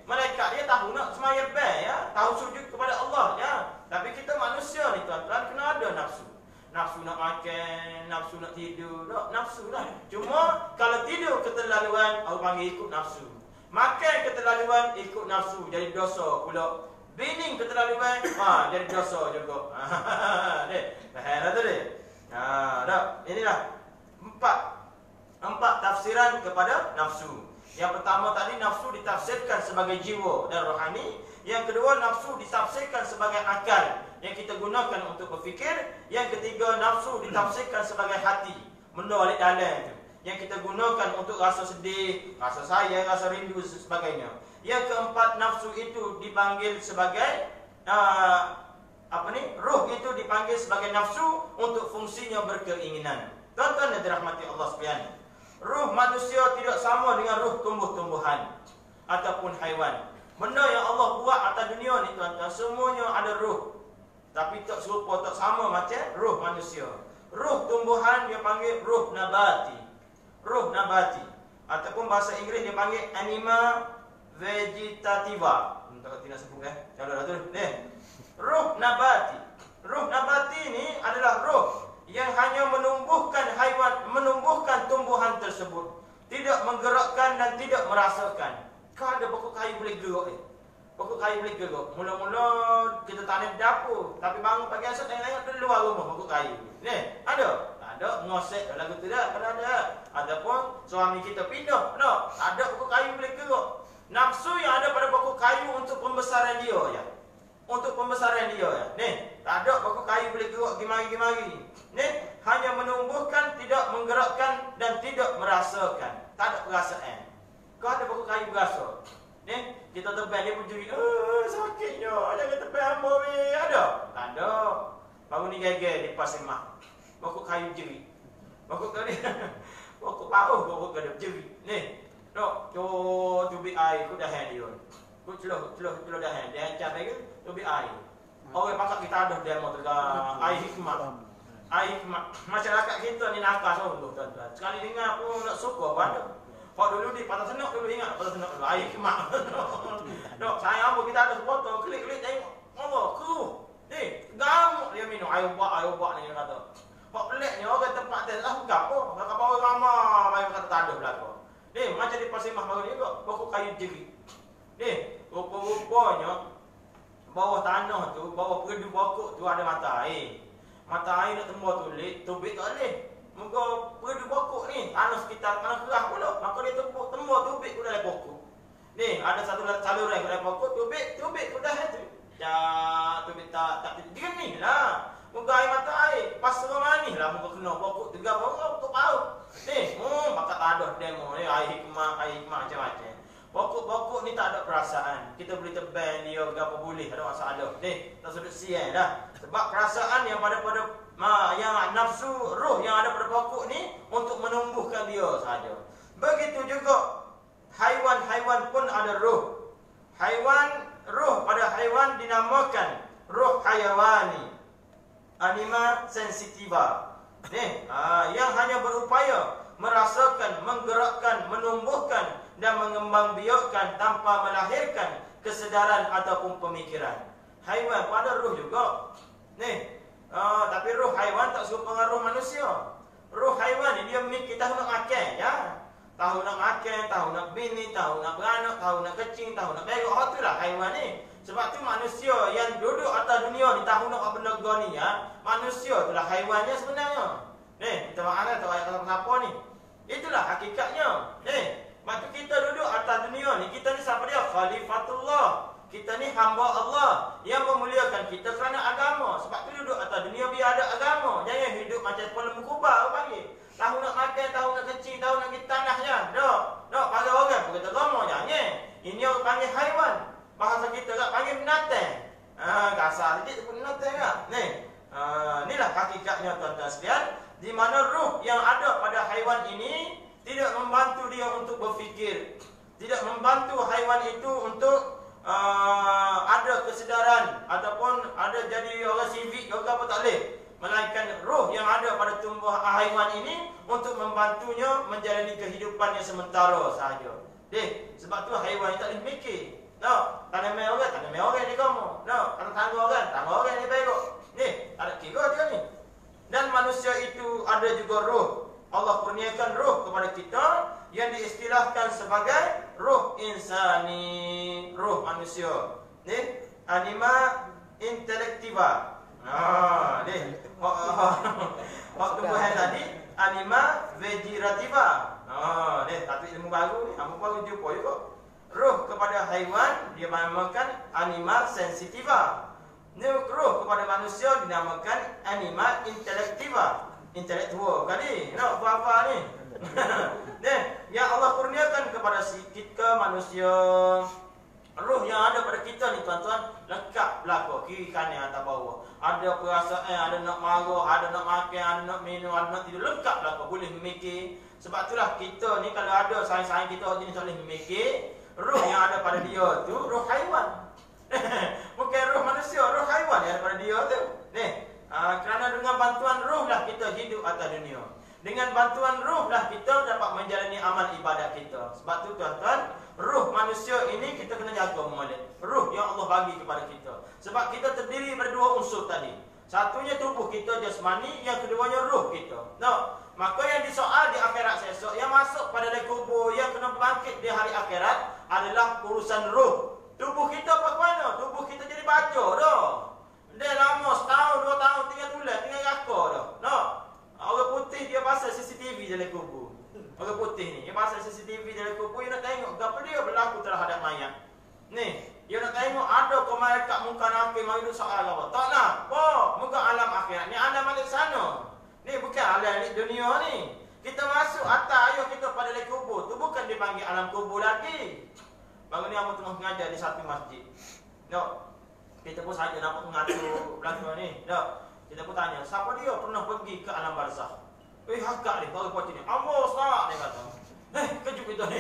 Malaikat dia tahu nak semaya baik ya, tahu sujud kepada Allah ya. Tapi kita manusia ni tuan-tuan kena ada nafsu. Nafsu nak makan, nafsu nak tidur, nafsu lah. Cuma kalau tidur keterlaluan, aku panggil ikut nafsu. Makan keterlaluan, ikut nafsu, jadi dosa pula. Bining keterlaluan, jadi dosa juga. Faham lah tu dia. Inilah empat tafsiran kepada nafsu. Yang pertama tadi, nafsu ditafsirkan sebagai jiwa dan rohani. Yang kedua, nafsu ditafsirkan sebagai akal yang kita gunakan untuk berfikir. Yang ketiga, nafsu ditafsirkan sebagai hati, menolak dalam yang kita gunakan untuk rasa sedih, rasa sayang, rasa rindu dan sebagainya. Yang keempat, nafsu itu dipanggil sebagai ruh itu dipanggil sebagai nafsu untuk fungsinya berkeinginan. Tuan-tuan yang dirahmati Allah sekalian, ruh manusia tidak sama dengan ruh tumbuh-tumbuhan ataupun haiwan. Benda yang Allah buat atas dunia ni tuan-tuan, semuanya ada ruh. Tapi tak serupa, tak sama macam ruh manusia. Ruh tumbuhan dia panggil ruh nabati. Ruh nabati ataupun bahasa Inggeris dia panggil anima vegetativa. Tak kena sebut eh. Kalau dah tu ruh nabati. Ruh nabati ni adalah ruh yang hanya menumbuhkan haiwan, menumbuhkan tumbuhan tersebut, tidak menggerakkan dan tidak merasakan. Kan ada pokok kayu boleh gerak ni. Pokok kayu boleh gerak. Mula-mula kita tanam dapur, tapi bangun pagi esok tengok-tengok di luar rumah pokok kayu. Ada? Tak ada, ngosek lagu tu dah, kalau ada. Ataupun suami kita pindah, no, ada pokok kayu boleh geruk. Nafsu yang ada pada pokok kayu untuk pembesaran dia ya. Untuk pembesaran dia ya. Ni, tak ada pokok kayu boleh geruk gimari-gimari. Ni, hanya menumbuhkan, tidak menggerakkan dan tidak merasakan. Tak ada perasaan. Kau ada pokok kayu berasa. Ni, kita tebal dia pun jerit, sakitnya. Jangan tebal hamba weh. Ada? Tak ada. Baru ni gagal di pasimah. Pokok kayu jerit. Pokok kayu ni. Pokok pauh, pokok kayu jerit. Ni. Dok, cubik air ku dah hand dia. Ku celuh dah hand. Dia hancar dia cubik air. Orang pakak kita ada dia mau tegang air hikmat. Air hikmat. Masyarakat kita ni nakal sungguh tuan-tuan. Sekali dengar pun nak suka apa ada. Hak dulu di patah senok dulu ingat patah senok dulu air hikmat. Dok, saya apa kita ada sepotong klik-klik tengok. Allah, keruh. Ni, gamuk dia minum air buat ni dia kata. Hak peliknya orang tempat dia lah bukan apa. Orang bawa ramah, baik kata tak ada belakang. Ni, macam di Pasimah baru ni juga, pokok kayu jerit. Ni, rupa-rupanya bawah tanah tu, bawah peredu pokok tu ada mata air. Mata air nak tembus tubik tak boleh. Muka peredu pokok ni, tanah sekitar tanah kerah pula. Maka dia tembus tubik ke dalam pokok. Ni, ada satu saluran ke dalam pokok, tubik ke dalam tu. Ya, tubik tak dia ni lah. Muka air mata air, pasrah manis lah muka kena pokok tegak pokok tu paut. Ni, pakat tadah demo ni air hikmah macam-macam. Pokok-pokok ni tak ada perasaan. Kita boleh tebang dia berapa boleh, tak ada masalah. Ni, tak sudut sial dah. Sebab perasaan yang yang nafsu roh yang ada pada pokok ni untuk menumbuhkan dia saja. Begitu juga haiwan-haiwan pun ada roh. Roh pada haiwan dinamakan roh hayawani, anima sensitiva. Ni, yang hanya berupaya merasakan, menggerakkan, menumbuhkan dan mengembangbiakkan tanpa melahirkan kesedaran ataupun pemikiran. Haiwan pun ada roh juga. Ni, tapi roh haiwan tak serupa dengan roh manusia. Roh haiwan ni dia mikir tahu nak makan ya. Tahu nak makan, tahu nak bini, tahu nak beranak, tahu nak kecing, tahu nak berok. Hak tu lah haiwan ni. Sebab tu manusia yang duduk atas dunia ni tahu nak benda goni ya. Manusia tu lah haiwannya sebenarnya. Ni, kita maklumlah tak ayat apa ni. Itulah hakikatnya. Ni, waktu kita duduk atas dunia ni, kita ni siapa dia? Khalifatullah. Kita ni hamba Allah yang memuliakan kita kerana agama. Sebab tu duduk atas dunia biar ada agama. Jangan hidup macam pelemu kubah orang panggil. Tahu nak makan, tahu nak kecil, tahu nak pergi tanah je. Dok, panggil orang pun kata ramah je. Ini orang panggil haiwan. Bahasa kita tak panggil binatang. Kasar sikit pun binatang tak? Ni, inilah hakikatnya tuan-tuan sekalian. Di mana ruh yang ada pada haiwan ini tidak membantu dia untuk berfikir. Tidak membantu haiwan itu untuk ada kesedaran. Ataupun ada jadi orang sivik ke apa tak boleh. Melainkan roh yang ada pada tumbuh haiwan ini untuk membantunya menjalani kehidupannya sementara sahaja. Sebab tu haiwan ni tak boleh mikir. Tanam orang ni kamu. Kalau tangga orang ni berok. Ni, tak ada kira dia ni. Dan manusia itu ada juga roh. Allah kurniakan roh kepada kita yang diistilahkan sebagai roh insani, roh manusia. Ni, anima intellectiva. Waktu buah tadi anima vegetativa. Tapi ilmu baru ni, ilmu baru jumpa juga. Roh kepada haiwan dia dinamakan anima sensitiva. Roh kepada manusia dinamakan anima intellectiva. Intelektual kali, nak apa ni? Nih, yang Allah kurniakan kepada kita manusia. Roh yang ada pada kita ni tuan-tuan lengkap belakang, kiri kanan atas bawah. Ada perasaan, ada nak marah, ada nak makan, ada nak minum, ada nak tidur. Lengkap belakang, boleh memikir. Sebab itulah kita ni kalau ada sayang-sayang kita jenis tak boleh memikir. Roh yang ada pada dia tu, roh haiwan. Bukan roh manusia, roh haiwan yang ada pada dia tu. Kerana dengan bantuan roh lah kita hidup atas dunia. Dengan bantuan roh lah kita dapat menjalani amal ibadat kita. Sebab tu tuan-tuan, ruh manusia ini kita kena jaga molek. Ruh yang Allah bagi kepada kita. Sebab kita terdiri berdua unsur tadi. Satunya tubuh kita jasmani, yang keduanya ruh kita. Maka yang disoal di akhirat esok, yang masuk pada dalam kubur, yang kena bangkit di hari akhirat adalah urusan ruh. Tubuh kita bagaimana? Tubuh kita jadi baca dah. Dia lama setahun, 2 tahun, 3 bulan, tinggal raka dah. Orang putih mai kat muka nabi mari soal Allah Taala. Apa? Muka alam akhirat ni ada malik sana. Ni bukan alam ni dunia ni. Kita masuk atas ayuh kita pada dalam kubur. Tu bukan dipanggil alam kubur lagi. Bang ni aku tengah mengajar di satu masjid. No. Kita pun saja nak mengatur belakang ni. No. Kita pun tanya, siapa dia pernah pergi ke alam barzakh? Eh, hakak ni, baru buat ni. Ambos tak, dia kata. Eh, kejut kita ni.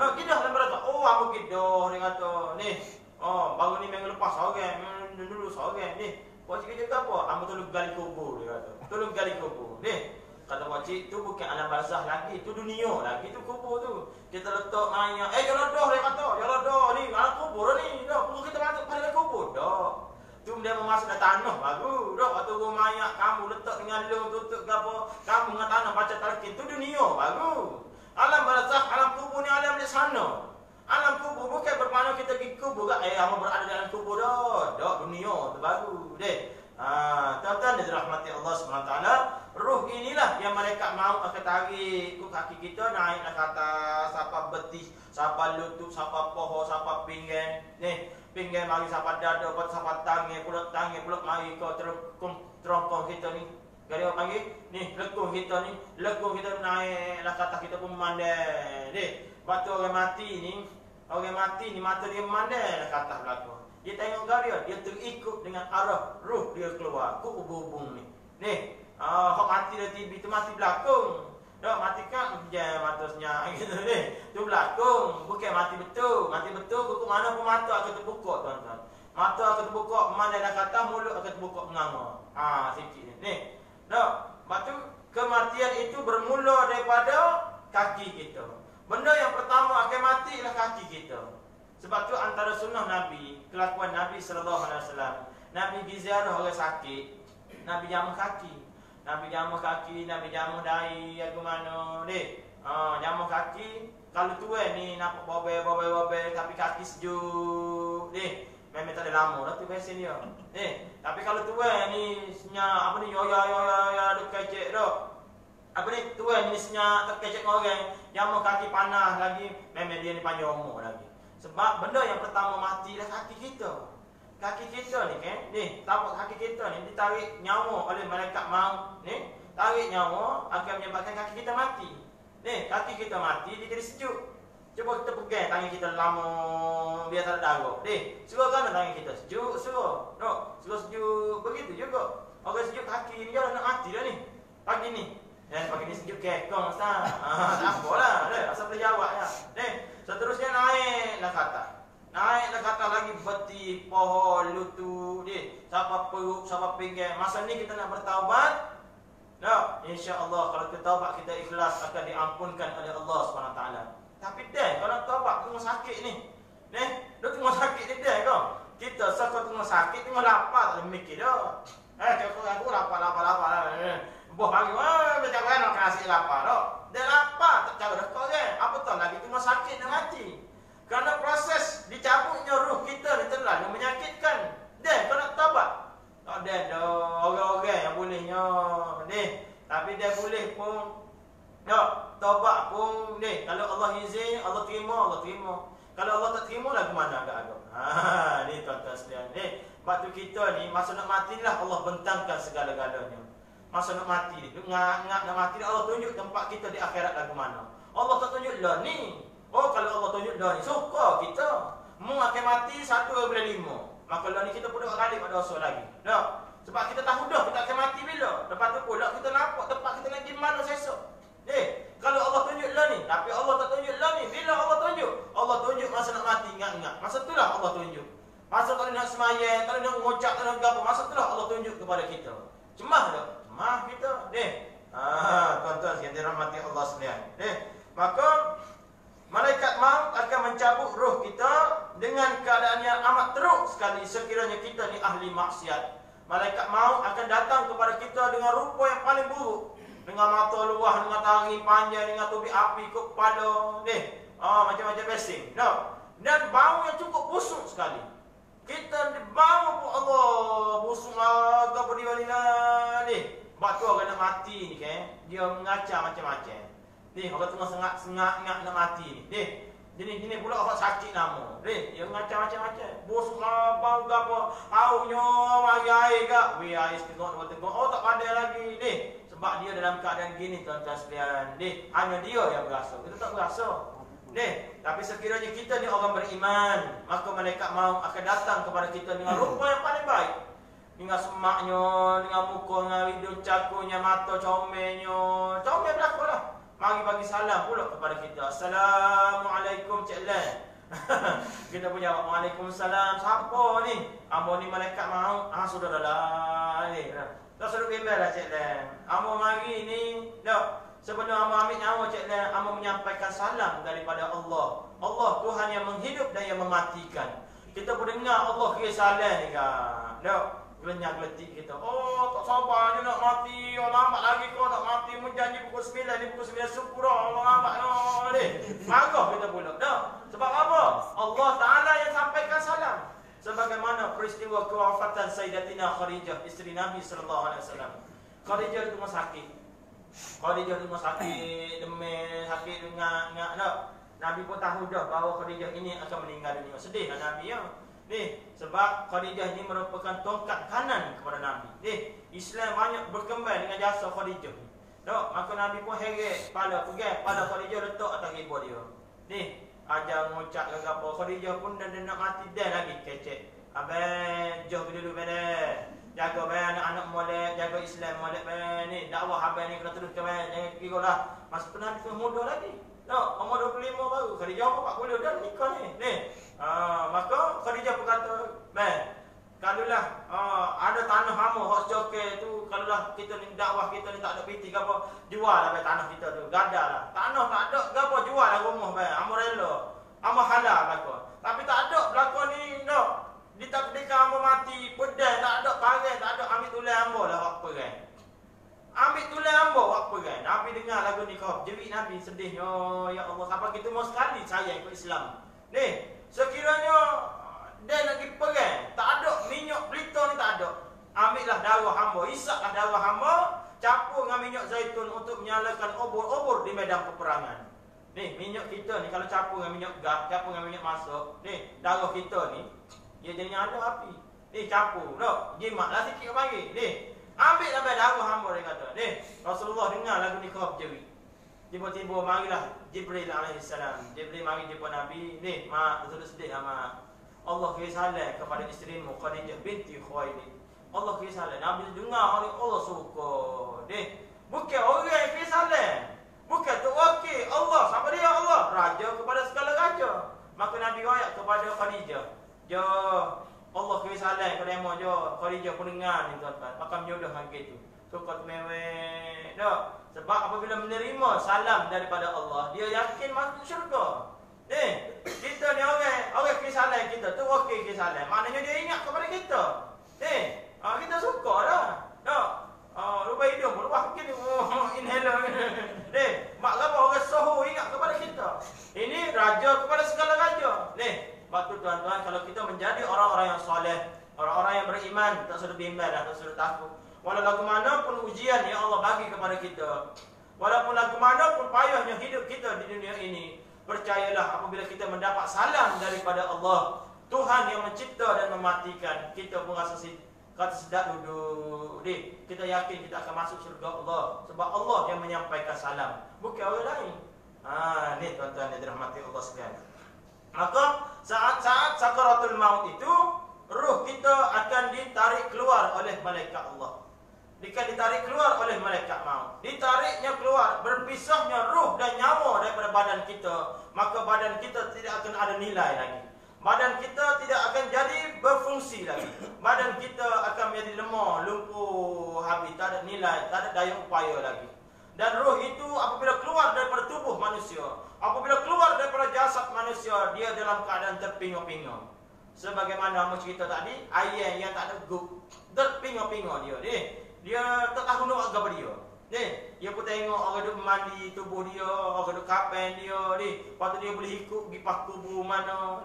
Nah, kita alam barzakh. Oh, aku gidoh, dia kata. Ni, oh, baru ni minggu lepas seorang. Dulu seorang. Ni, pakcik kerja ke apa? Aku tolong gali kubur, dia kata. Tolong gali kubur. Ni, kata pakcik, tu bukan alam barzakh lagi. Tu dunia lagi, tu kubur tu. Kita letak ayam. Eh, jalan doh, dia kata. Jalan doh, ni, alam kubur ni. Dah, perlu kita masuk pada kubur. Dah. Tu dia memasuk dah tanah baru. Dok atau rumah ayak kamu letak dengan lung tutup gapo. Kamu dengan tanah baca talqin tu dunia baru. Alam barzakh, alam kubur ni alam di sana. Alam kubur bukan bermakna kita pergi kubur kat ayam berada dalam kubur dah. Dok dunia tu baru deh. Ah, tuan-tuan dirahmati Allah Subhanahu taala, ruh inilah yang malaikat maut akan tarik ke kaki kita naik ke atas, sampai betis, sampai lutut, sampai paha, sampai pinggang. Ni pinggang mari sampai dada, sampai tangan, pulut mari kau terongkong kita ni. Garis apa panggil? Ni lekung kita naik atas kita pun memandai. Ni, batu orang mati ni mata dia memandai ke atas belakang. Dia tengok garis, dia terikut dengan arah ruh dia keluar. Ku hubung ni. Ni, hok mati dah tiba tu mati belakang. Dah mati kan je matusnya gitu ni. Tu belakang bukan mati betul. Mati betul buku mana pun mata akan terbuka tuan-tuan. Mata akan terbuka, mana dah kata mulut akan terbuka menganga. Ha sikit ni. Ni. Dah, batu kematian itu bermula daripada kaki kita. Benda yang pertama akan mati ialah kaki kita. Sebab tu antara sunnah Nabi, kelakuan Nabi sallallahu alaihi wasallam, Nabi ziarah orang sakit, Nabi jamu kaki. Nabi jamu kaki, Nabi jamu dahi, aku mana ni. Jamu kaki, kalau tua ni nampak bobel tapi kaki sejuk. Ni, memang tak ada lama dah tu biasa dia. Ni, tapi kalau tua ni senyap apa ni yo duk kecek dah. Apa ni tua ni senyap tak kecek orang, jamu kaki panah lagi, memang dia ni panjang umur lagi. Sebab benda yang pertama mati dah kaki kita. Kaki kita ni kan, ni tapak kaki kita ni ditarik nyawa oleh malaikat maut ni, tarik nyawa akan menyebabkan kaki kita mati. Ni kaki kita mati dia jadi sejuk. Cuba kita pegang tangan kita lama biar tak ada darah. Ni suruh kan tangan kita sejuk suruh. No, suruh sejuk begitu juga. Orang sejuk kaki dia nak mati dah ni. Pagi ni. Dan pagi ni sejuk kekong sah. Tak apalah, dah asal boleh jawabnya. Ni seterusnya naiklah kata. Naik dah kata lagi beti, pohon, lutut, siapa perut, siapa pinggang. Masa ni kita nak bertaubat. Nah, insya-Allah kalau kita taubat kita ikhlas akan diampunkan oleh Allah Subhanahu taala. Tapi dah kalau taubat tengah sakit ni. Neh, duk tengah sakit ni dah kau. Kita selalu tengah sakit, tengah lapar tak boleh mikir dah. Aku lapar. Boh bagi wah, macam mana nak kasih lapar dah. Dah lapar tak tahu dah kau kan. Apa tahu lagi tengah sakit dah mati. Kerana proses dicabutnya ruh kita ni terlalu menyakitkan. Dan kau nak taubat. Tak ada dah orang-orang yang bolehnya ni. Tapi dia boleh pun nak taubat pun ni. Kalau Allah izin, Allah terima. Kalau Allah tak terima lagu mana agak-agak. Ha ni tuan-tuan sekalian ni. Sebab tu kita ni masa nak mati ni lah Allah bentangkan segala-galanya. Masa nak mati ni, nak mati ni Allah tunjuk tempat kita di akhirat lagu mana. Allah tak tunjuk lah ni. Oh, kalau Allah tunjuk dah ni, suka kita. Mu akan mati 1/5. Maka lah ni kita pun duduk kali pada dosa lagi. Dah. Sebab kita tahu dah kita akan mati bila. Lepas tu pula kita nampak tempat kita lagi mana sesok. Kalau Allah tunjuk lah ni, tapi Allah tak tunjuk lah ni. Bila Allah tunjuk? Allah tunjuk masa nak mati, ingat. Masa tu lah Allah tunjuk. Masa tak nak semayang, tak nak ngocak, tak nak gapo. Masa tu lah Allah tunjuk kepada kita. Cemah dah. Cemah kita. Tuan-tuan yang dirahmati Allah sekalian. Maka malaikat maut akan mencabut roh kita dengan keadaan yang amat teruk sekali sekiranya kita ni ahli maksiat. Malaikat maut akan datang kepada kita dengan rupa yang paling buruk. Dengan mata luah, dengan tangan panjang, dengan tubik api ke kepala. Macam-macam pesing. No. Dan bau yang cukup busuk sekali. Kita bau pun Allah busuk lah. Kau berdiri walilah. Sebab tu orang nak mati ni kan. Dia mengacau macam-macam. Ni, orang tengah sengak-sengak nak mati ni. Jenis-jenis pula orang sakit nama. Dia macam-macam. Bos abang ke apa. Auknya mari air ke. Weh air tengok-tengok. Oh tak pandai lagi. Dia. Sebab dia dalam keadaan gini tuan-tuan sekalian. Dia. Hanya dia yang berasa. Kita tak berasa. Dia. Tapi sekiranya kita ni orang beriman. Maka malaikat maut akan datang kepada kita dengan rupa yang paling baik. Dengan semaknya. Dengan muka. Dengan hidung cakunya. Mata comelnya. Comel berlaku lah. Mari bagi salam pula kepada kita. Assalamualaikum Cik Lan. Kita pun jawab waalaikumsalam. Siapa ni? Ambo ni malaikat maut. Ah saudara lah. Tak suruh bimbel lah Cik Lan. Ambo mari ni. Dok. Sebelum ambo ambil nyawa Cik Lan, ambo menyampaikan salam daripada Allah. Allah Tuhan yang menghidup dan yang mematikan. Kita pun dengar Allah kira salam ni kan. Dok. Lenyap letik kita. Oh, tak sabar je nak mati. Oh, lambat lagi kau nak mati. Mu janji pukul 9 ni pukul 9 syukur. Allah lambat no ni. Marah kita pula. Dah. Sebab apa? Allah Taala yang sampaikan salam. Sebagaimana peristiwa kewafatan Sayyidatina Khadijah, isteri Nabi sallallahu alaihi wasallam. Khadijah di rumah sakit. Khadijah di rumah sakit, demam, sakit ngak-ngak dah. Nabi pun tahu dah bahawa Khadijah ini akan meninggal dunia. Sedih lah Nabi ya. Ni sebab Khadijah ni merupakan tongkat kanan kepada Nabi. Ni Islam banyak berkembang dengan jasa Khadijah. Dok, maka Nabi pun heret kepala pegang kepala Khadijah letak atas ibu dia. Ni ajar ngucap ke apa Khadijah pun dah nak mati dah lagi kecek. Abang jauh dulu benda. Jaga bang anak-anak molek, jaga Islam molek bang ni. Dakwah abang ni kena teruskan bang. Jangan gigolah. Masa pernah tu muda lagi. No, umur 25 baru Khadijah umur 40 dah nikah ni. Ni. Maka Khadijah berkata, "Man, kalulah ada tanah hamo hak joke tu, kalulah kita ni dakwah kita ni tak ada piti ke apa, juallah bang tanah kita tu, gadalah. Tanah tak ada ke apa juallah rumah bang. Hamo rela. Hamo halal belaka. Tapi tak ada belaka ni dak. Ditakdirkan hamo mati, pedang tak ada, parang tak ada, ambil tulang hamo lah hak perang." Ambil tulang ambo apa kan? Nabi dengar lagu ni kau. Jerit Nabi sedihnya. Oh, ya Allah, apa kita mau sekali saya ikut Islam. Ni, sekiranya dia nak pergi perang, tak ada minyak pelita ni tak ada. Ambillah darah hamba, isaplah darah hamba, campur dengan minyak zaitun untuk menyalakan obor-obor di medan peperangan. Ni, minyak kita ni kalau campur dengan minyak gas, campur dengan minyak masak, ni, darah kita ni dia jadinya ada api. Ni campur, dak? Jimatlah sikit ke panggil. Ni. Ambil sampai lagu hamba dia kata. Ni, Rasulullah dengar lagu ni kau berjeri. Tiba-tiba marilah Jibril AS. Jibril mari jumpa Nabi. Ni, mak, Rasulullah sedih amat. Allah kisahlah kepada isteri mu Khadijah binti Khuwailid. Allah kisahlah. Nabi dengar hari Allah suka. Ni, bukan orang kisahlah. Bukan tu okey. Allah sama dia Allah. Raja kepada segala raja. Maka Nabi ayat kepada Khadijah. Ya Allah kisahlah kalau emo je Khadijah pun dengar ni tuan-tuan. Maka menyodoh hangit tu. Sukat mewek. Dak. Sebab apabila menerima salam daripada Allah, dia yakin masuk syurga. Ni, kita ni orang kisahlah kita tu okey kisahlah. Maknanya dia ingat kepada kita. Ni, kita suka dah. Dak. Rubah hidung, rubah kaki ni. Oh, inhaler. Ni, mak gapo orang sohu ingat kepada kita. Ini raja kepada segala raja. Ni. Sebab tu tuan-tuan, kalau kita menjadi orang-orang yang soleh, orang-orang yang beriman, tak suruh bimbang dan tak suruh takut. Walau lagu mana pun ujian yang Allah bagi kepada kita, walaupun lagu mana pun payahnya hidup kita di dunia ini, percayalah apabila kita mendapat salam daripada Allah, Tuhan yang mencipta dan mematikan, kita pun rasa sedap duduk. Kita yakin kita akan masuk syurga Allah. Sebab Allah yang menyampaikan salam, bukan orang lain. Ni tuan-tuan yang dirahmati Allah sekalian. Maka saat-saat sakaratul maut itu, ruh kita akan ditarik keluar oleh malaikat Allah. Jika ditarik keluar oleh malaikat maut, ditariknya keluar, berpisahnya ruh dan nyawa daripada badan kita, maka badan kita tidak akan ada nilai lagi. Badan kita tidak akan jadi berfungsi lagi. Badan kita akan menjadi lemah, lumpuh, habis, tak ada nilai, tak ada daya upaya lagi. Dan roh itu apabila keluar daripada tubuh manusia, apabila keluar daripada jasad manusia, dia dalam keadaan terpingo-pingo. Sebagaimana hamba cerita tadi, air yang tak ada gug, terpingo-pingo dia. Dia tak tahu nak apa dia. Dia pun tengok orang duk mandi tubuh dia, orang duk kapan dia. Lepas tu dia boleh ikut pergi pas kubur mana.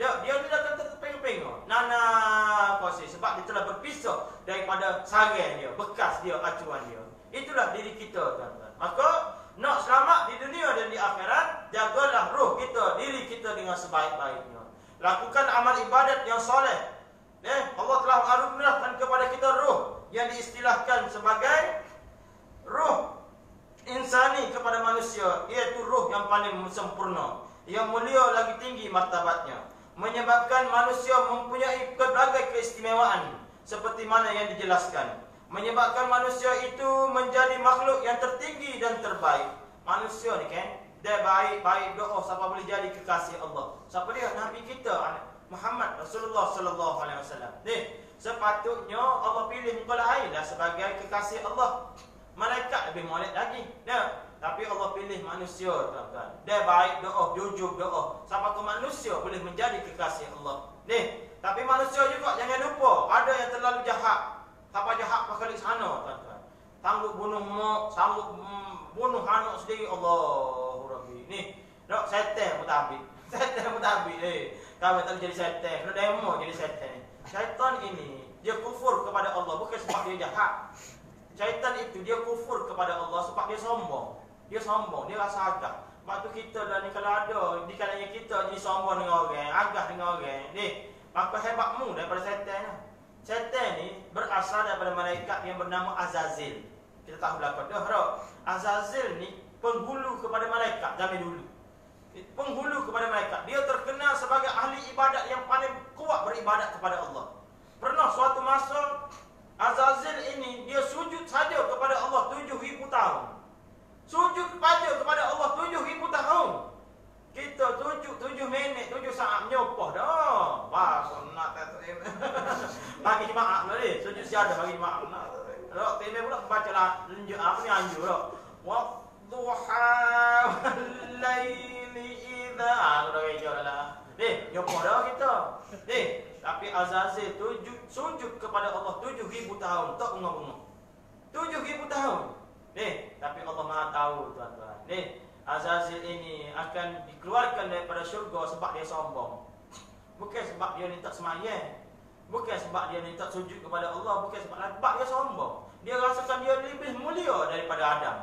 Dia dah terpingo-pingo. Nana kau sebab dia telah berpisah daripada sarang dia, bekas dia, acuan dia. Itulah diri kita tuan-tuan. Maka Nak selamat di dunia dan di akhirat, jagalah roh kita, diri kita dengan sebaik-baiknya. Lakukan amal ibadat yang soleh. Allah telah anugerahkan kepada kita roh yang diistilahkan sebagai roh insani kepada manusia, iaitu roh yang paling sempurna, yang mulia lagi tinggi martabatnya, menyebabkan manusia mempunyai berbagai keistimewaan seperti mana yang dijelaskan, menyebabkan manusia itu menjadi makhluk yang tertinggi dan terbaik. Manusia ni kan, dia baik-baik doa siapa boleh jadi kekasih Allah. Siapa dia? Nabi kita Muhammad Rasulullah sallallahu alaihi wasallam. Sepatutnya Allah pilih muka lain dah sebagai kekasih Allah. Malaikat lebih molek lagi. Tapi Allah pilih manusia, tuan-tuan. Dia baik doa, jujur doa. Siapa tu manusia boleh menjadi kekasih Allah. Tapi manusia juga jangan lupa, ada yang terlalu jahat. Siapa jahat pakai sana, tuan-tuan. Sanggup bunuh mak, sanggup bunuh anak sendiri. Allahu Rabbi. Nak setan pun tak ambil. Setan pun tak ambil. Kami tak jadi setan. Kena demo jadi setan. Syaitan ini, dia kufur kepada Allah bukan sebab dia jahat. Syaitan itu dia kufur kepada Allah sebab dia sombong. Dia sombong, dia rasa agak. Sebab tu kita lah ni kalau ada di kalangan kita ni sombong dengan orang, agak dengan orang ni, maka hebatmu daripada syaitan lah. Syaitan ni berasal daripada malaikat yang bernama Azazil. Kita tahu lah pada dah. Azazil ni penghulu kepada malaikat zaman dulu. Penghulu kepada malaikat. Dia terkenal sebagai ahli ibadat yang paling kuat beribadat kepada Allah. Pernah suatu masa Azazil ini dia sujud saja kepada Allah 7,000 tahun. Sujud saja kepada Allah 7,000 tahun. Kita tujuh minit, 7 saat nyopoh dah. Pasal nak tak bagi jemaah ni, sujud siada bagi jemaah. Dak teme pula baca lah tunjuk apa ni anjur dak. Wadhuha laili idza arjala. Nyopoh dah kita. Tapi Azazil sujud kepada Allah 7,000 tahun tak bunga-bunga. 7,000 tahun. Tapi Allah Maha tahu, tuan-tuan. Azazil ini akan dikeluarkan daripada syurga sebab dia sombong. Bukan sebab dia ni tak sembahyang. Bukan sebab dia ni tak sujud kepada Allah, bukan sebab dia sombong. Dia rasakan dia lebih mulia daripada Adam.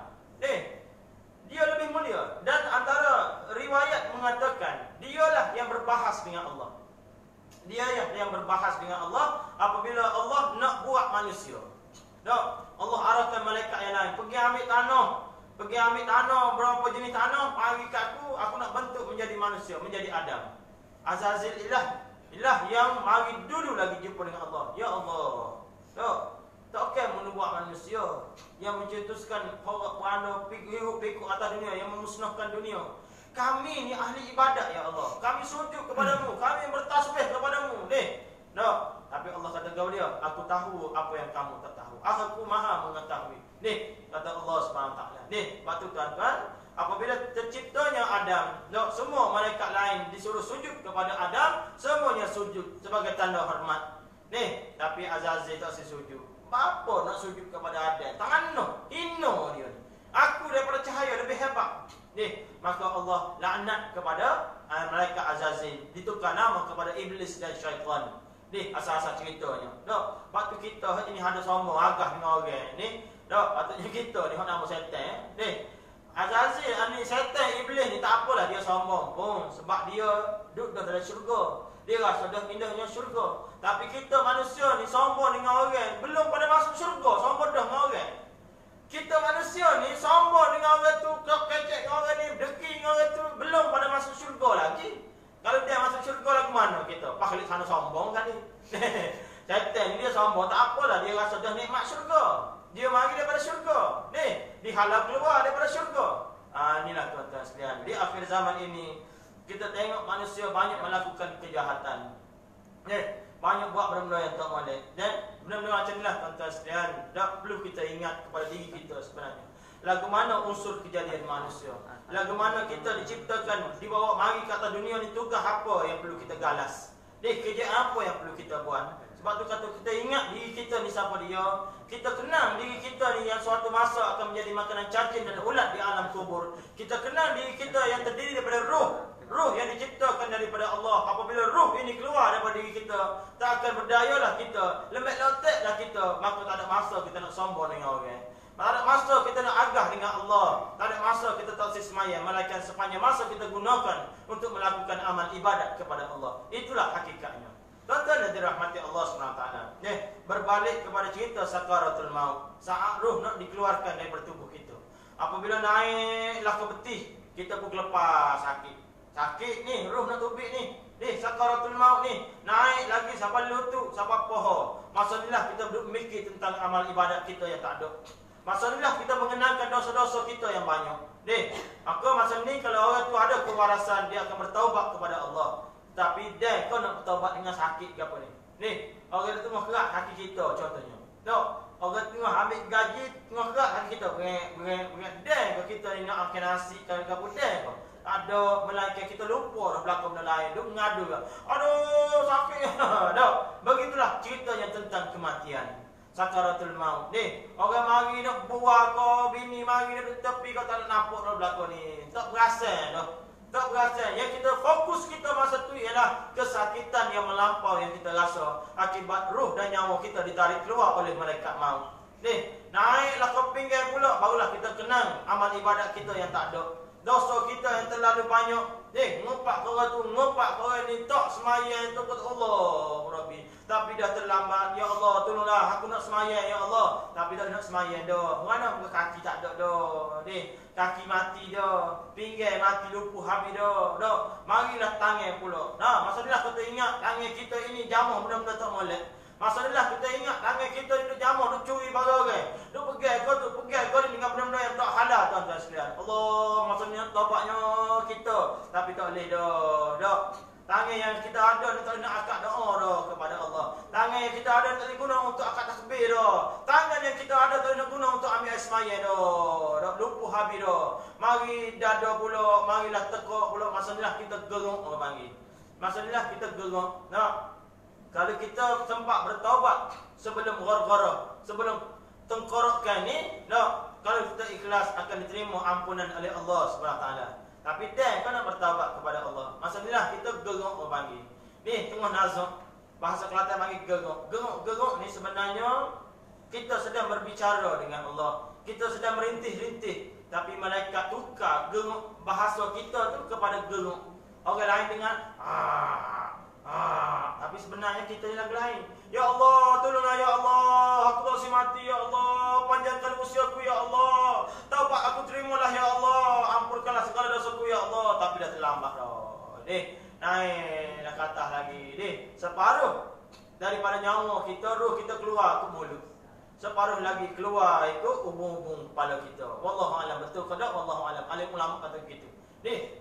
Dia lebih mulia, dan antara riwayat mengatakan dialah yang berbahas dengan Allah. Dia yang berbahas dengan Allah apabila Allah nak buat manusia. Allah arahkan malaikat yang lain, pergi ambil tanah. Pergi ambil tanah, berapa jenis tanah, panggil kat aku nak bentuk menjadi manusia, menjadi Adam. Azazil ilah yang mari dulu lagi jumpa dengan Allah. Ya Allah, tak okey menubuat manusia yang mencetuskan orang-orang hirup-pikuk atas dunia, yang memusnahkan dunia. Kami ni ahli ibadat ya Allah. Kami sujud kepadamu, kami bertasbih kepadamu. Tapi Allah kata kau dia, aku tahu apa yang kamu tak tahu. Aku Maha mengetahui. Kata Allah Subhanahu taala. Patut tuan-tuan, apabila terciptanya Adam, semua malaikat lain disuruh sujud kepada Adam, semuanya sujud sebagai tanda hormat. Tapi Azazil tak sujud. Apa nak sujud kepada Adam? Tangan no, hina dia ni. Aku daripada cahaya lebih hebat. Maka Allah laknat kepada malaikat Azazil, ditukar nama kepada iblis dan syaitan. Asal-asal ceritanya. Patut kita ini ada sombong agak dengan orang ni. Patutnya kita ni hak nama syaitan. Azazil ni syaitan iblis ni tak apalah dia sombong pun sebab dia duduk dalam syurga. Dia rasa dah pindahnya syurga. Tapi kita manusia ni sombong dengan orang, belum pada masuk syurga sombong dah dengan orang. Kita manusia ni sombong dengan orang tu, kecek dengan orang ni, deki dengan orang tu, belum pada masuk syurga lagi. Kalau dia masuk syurga lagi mana kita? Paklik sana sombong kali. Syaitan ni dia sombong, tak apalah dia rasa dah nikmat syurga. Dia mari daripada syurga. Dihalang keluar darilah syurga. Inilah tuan-tuan sekalian. Di akhir zaman ini kita tengok manusia banyak melakukan kejahatan. Banyak buat benda-benda yang tak boleh. Dan benda-benda macam inilah tuan-tuan sekalian, tak perlu kita ingat kepada diri kita sebenarnya. Lagu mana unsur kejadian manusia? Lagu mana kita diciptakan, dibawa mari kata dunia ni, tugas apa yang perlu kita galas? Kerja apa yang perlu kita buat? Sebab tu kata kita ingat diri kita ni siapa dia. Kita kenal diri kita ni yang suatu masa akan menjadi makanan cacing dan ulat di alam kubur. Kita kenal diri kita yang terdiri daripada roh. Ruh yang diciptakan daripada Allah. Apabila ruh ini keluar daripada diri kita, tak akan berdayalah kita, lembek loteklah kita. Maka tak ada masa kita nak sombong dengan orang, tak ada masa kita nak agah dengan Allah, tak ada masa masa kita tak sesemaya, melainkan sepanjang masa kita gunakan untuk melakukan amal ibadat kepada Allah. Itulah hakikatnya. Tuan-tuan dirahmati Allah SWT. Berbalik kepada cerita sakaratul maut, saat ruh nak dikeluarkan daripada tubuh kita. Apabila naiklah ke betih, kita pun lepas sakit. Sakit ni, ruh nak tubik ni. Ni sakaratul maut ni. Naik lagi sampai lutut, sampai pohon. Masa inilah kita duduk mikir tentang amal ibadat kita yang tak ada. Masa inilah kita mengenangkan dosa-dosa kita yang banyak. Maka masa ni kalau orang tu ada kewarasan, dia akan bertaubat kepada Allah. Tapi dia kau nak bertaubat dengan sakit ke apa ni? Ni, orang tu tengah kerak kaki kita contohnya. Tahu? Orang tengah ambil gaji, tengah kerak kaki kita. Bengak dia ke kita ni nak makan nasi ke apa dia ke? Ada melainkan kita lupa dah belakang benda lain. Dia mengadu lah. Aduh, sakit dah. Begitulah ceritanya tentang kematian. Sakaratul maut. Orang mari nak buah kau, bini mari nak tepi kau tak nak nampak dah belakang ni. Tak berasa dah. Tak berasa. Yang kita fokus kita masa tu ialah kesakitan yang melampau yang kita rasa akibat ruh dan nyawa kita ditarik keluar oleh malaikat maut. Naiklah ke pinggang pula, barulah kita kenang amal ibadat kita yang tak ada. Dosa kita yang terlalu banyak. Ngupak korang tu, ngupak korang ni, tak semayang tu. Kata Allah Rabbi, tapi dah terlambat. Ya Allah, tolonglah aku nak semayang, ya Allah. Tapi tak nak semayang dah. Mana muka kaki tak ada dah. Kaki mati dah, pinggang mati, lupuh habis dah. Marilah tangan pula. Masa inilah kita ingat tangan kita ini jamah benda-benda tak molek. Masa inilah kita ingat tangan kita ini jamah, duk curi barang orang, duk pegang kau, duk pegang kau dengan benda-benda yang tak halal, tuan-tuan sekalian. Allah, masa ni taubatnya kita, tapi tak boleh dah. Tangan yang kita ada tak nak akad doa dah kepada Allah. Tangan yang kita ada tak guna untuk akad tasbih dah. Tangan yang kita ada tak guna untuk ambil air semayang dah. Lupuh habis dah. Mari dada pula, marilah tekuk pula. Masa inilah kita gerung orang panggil. Masa inilah kita gerung. Kalau kita sempat bertaubat sebelum ghargharah, sebelum tengkorakkan ni, kalau kita ikhlas akan diterima ampunan oleh Allah SWT. Tapi dia kan nak bertaubat kepada Allah. Masa inilah kita gerok orang panggil. Ni tengah nazak. Bahasa Kelantan panggil gerok. Gerok ni sebenarnya kita sedang berbicara dengan Allah. Kita sedang merintih-rintih. Tapi malaikat tukar gerok bahasa kita tu kepada gerok. Orang lain dengar tapi sebenarnya kita ni lagu lain. Ya Allah, tolonglah ya Allah, aku tak si mati ya Allah, panjangkan usiaku ya Allah, taubat aku terimalah ya Allah, ampunkanlah segala dosaku ya Allah. Tapi dah terlambat dah. Naik dah katah lagi. Separuh daripada nyawa kita, ruh kita keluar ke mulut. Separuh lagi keluar ikut hubung-hubung kepala kita. Wallahualam, betul ke tak? Wallahualam, alim ulama kata begitu.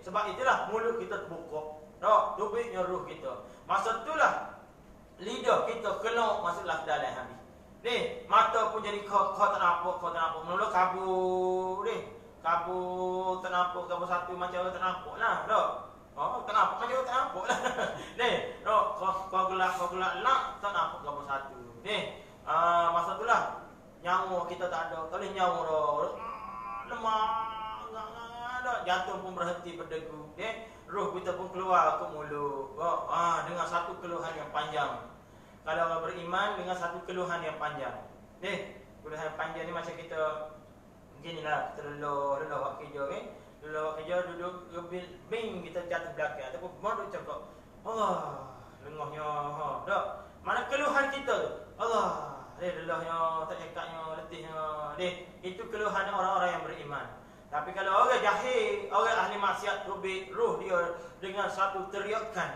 Sebab itulah mulut kita terbuka. Tubiknya ruh kita. Masa itulah lidah kita keluar masuklah ke dalam habis. Mata pun jadi kau tak nampak. Mula kabur. Kabur tak nampak, kabur satu macam orang tak nampak lah. Tak nampak macam orang tak nampak lah. Kau gelak tak nampak kabur satu. Masa itulah nyawa kita tak ada. Tak boleh nyawa dah. Lemah. Jantung pun berhenti berdegup. Ruh kita pun keluar ke mulut. Dengan satu keluhan yang panjang. Kalau orang beriman dengan satu keluhan yang panjang. Keluhan panjang ni macam kita beginilah, kita lelah buat kerja. Lelah buat kerja, duduk bing, kita jatuh belakang. Ataupun baru cakap Allah, lengahnya. Mana keluhan kita tu? Allah, lelahnya, tak cakapnya, letihnya. Itu keluhan orang-orang yang beriman. Tapi kalau orang jahil, orang ahli maksiat, ruh dia dengan satu teriakan.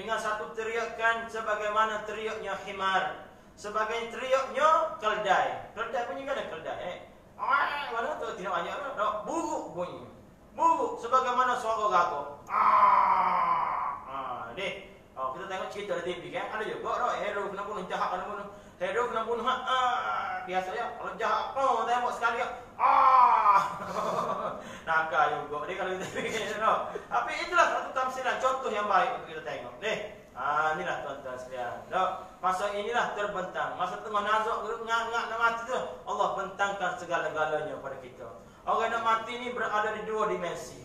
Dengan satu teriakan sebagaimana teriaknya himar. Sebagai teriaknya keldai. Keldai bunyi kan ada keldai. Mana tu tidak banyak. Buruk bunyi. Buruk sebagaimana suara raga. Kita tengok cerita di TV kan. Ada juga hero kena bunuh, jahat kena bunuh. Hero kena bunuh. Biasanya kalau jahat tembak sekali. Nakal juga ni kalau kita fikir. Tapi itulah satu tamsilan contoh yang baik untuk kita tengok. Inilah tuan-tuan sekalian. Masa inilah terbentang. Masa tengah nazak, ngak-ngak nak mati tu, Allah bentangkan segala-galanya pada kita. Orang nak mati ni berada di dua dimensi.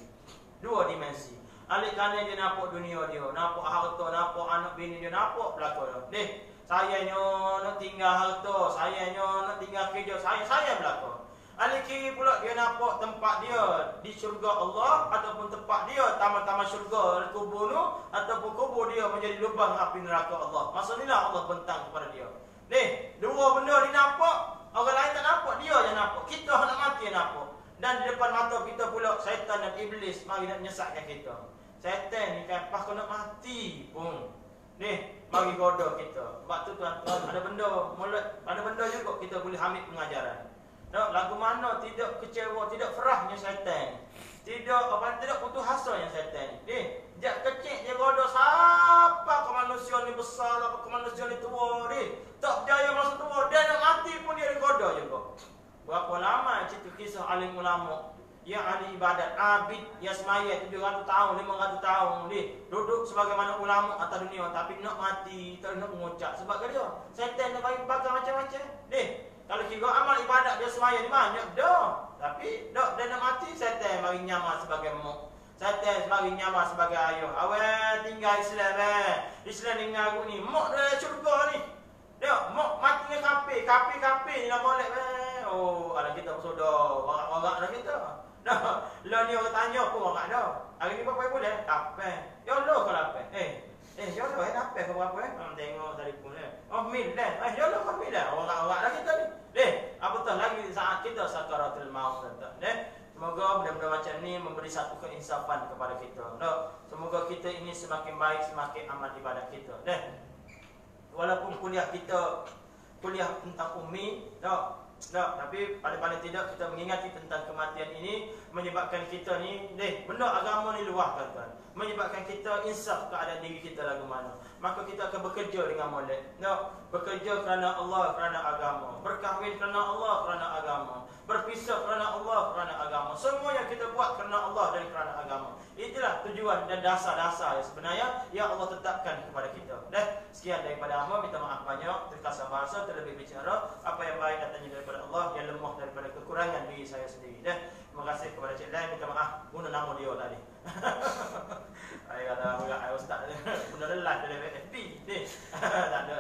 Dua dimensi. Alik kanan dia nampak dunia dia, nampak harta, nampak anak bini dia, nampak belakang dia. Sayangnya nak tinggal harta, sayangnya nak tinggal kerja, sayang belakang. Kanan kiri pula dia nampak tempat dia di syurga Allah, ataupun tempat dia taman-taman syurga, kubur tu, ataupun kubur dia menjadi lubang api neraka Allah. Masa inilah Allah bentang kepada dia. Ni, dua benda dia nampak, orang lain tak nampak, dia je nampak. Kita nak mati nampak. Dan di depan mata kita pula syaitan dan iblis mari nak menyesatkan kita. Syaitan ni kan pas kena mati pun. Ni, mari goda kita. Sebab tu tuan-tuan, ada benda, mulut, ada benda juga kita boleh ambil pengajaran. Tak, lagu mana tidak kecewa, tidak ferahnya syaitan. Tidak apa, tidak putus hasanya syaitan. Ni, jak kecil je goda siapa ke manusia ni besar, apa ke manusia ni tua ni. Tak percaya masa tua, dia nak mati pun dia goda juga. Berapa lama cerita kisah alim ulama yang ahli ibadat, abid yang semaya 700 tahun, 500 tahun ni duduk sebagai mana ulama atas dunia, tapi nak mati, tak nak mengocak sebab dia syaitan nak bagi bakar macam-macam ni. Kalau kira amal ibadat dia semaya ni banyak dah. Tapi dah nak mati, syaitan mari nyamar sebagai mak. Syaitan mari nyamar sebagai ayah. Awal tinggal Islam Islam dengar aku ni, mak dah syurga ni. Dia mak mati dengan kafir, kafir ni lah molek. Oh, ada kita bersaudara, warak-warak dah kita. Dah, lah ni orang tanya pun warak dah. Hari ni apa boleh? Tapeh. Ya Allah kau lapeh. Ya Allah tapeh kau berapa tengok telefon ni. Oh, mil dah. Ya Allah kau mil dah. Warak-warak dah kita ni. Apatah lagi saat kita sakaratul maut datang. Semoga benda-benda macam ni memberi satu keinsafan kepada kita. Semoga kita ini semakin baik, semakin amal ibadat kita. Walaupun kuliah tentang UMI, tapi paling-paling tidak kita mengingati tentang kematian ini, menyebabkan kita ni benda agama ni luah tuan-tuan, menyebabkan kita insaf keadaan diri kita lagu mana. Maka kita akan bekerja dengan molek, bekerja kerana Allah, kerana agama, berkahwin kerana Allah, kerana agama, berpisah kerana Allah, kerana agama. Semua yang kita buat kerana Allah dan kerana agama. Itulah tujuan dan dasar-dasar yang sebenarnya yang Allah tetapkan kepada kita. Sekian daripada Ahmad, minta maaf banyak terkasar bahasa, terlebih bicara. Apa yang baik datangnya daripada Allah, yang lemah daripada kekurangan diri saya sendiri. Terima kasih kepada Cik Lai, minta maaf guna nama dia tadi. Saya kata saya ustaz dia guna lelah dari FB. Tak ada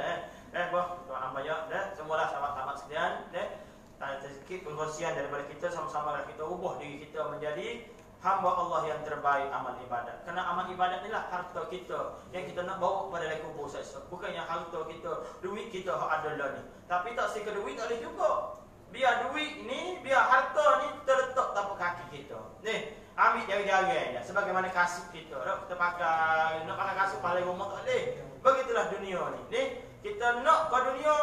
bah, minta maaf banyak semualah sahabat-sahabat sekalian. Tak ada sikit pengkongsian daripada kita, sama-sama kita ubah diri kita menjadi hamba Allah yang terbaik amal ibadat. Kerana amal ibadat inilah harta kita yang kita nak bawa pada dalam kubur seksa. Bukan yang harta kita, duit kita ada lah ni. Tapi tak sikit duit tak boleh juga. Biar duit ni, biar harta ni terletak tapak kaki kita. Ni, ambil jari-jari aja. Sebagaimana kasut kita. Kita pakai, nak pakai kasut paling rumah tak boleh. Begitulah dunia ni. Ni, kita nak ke dunia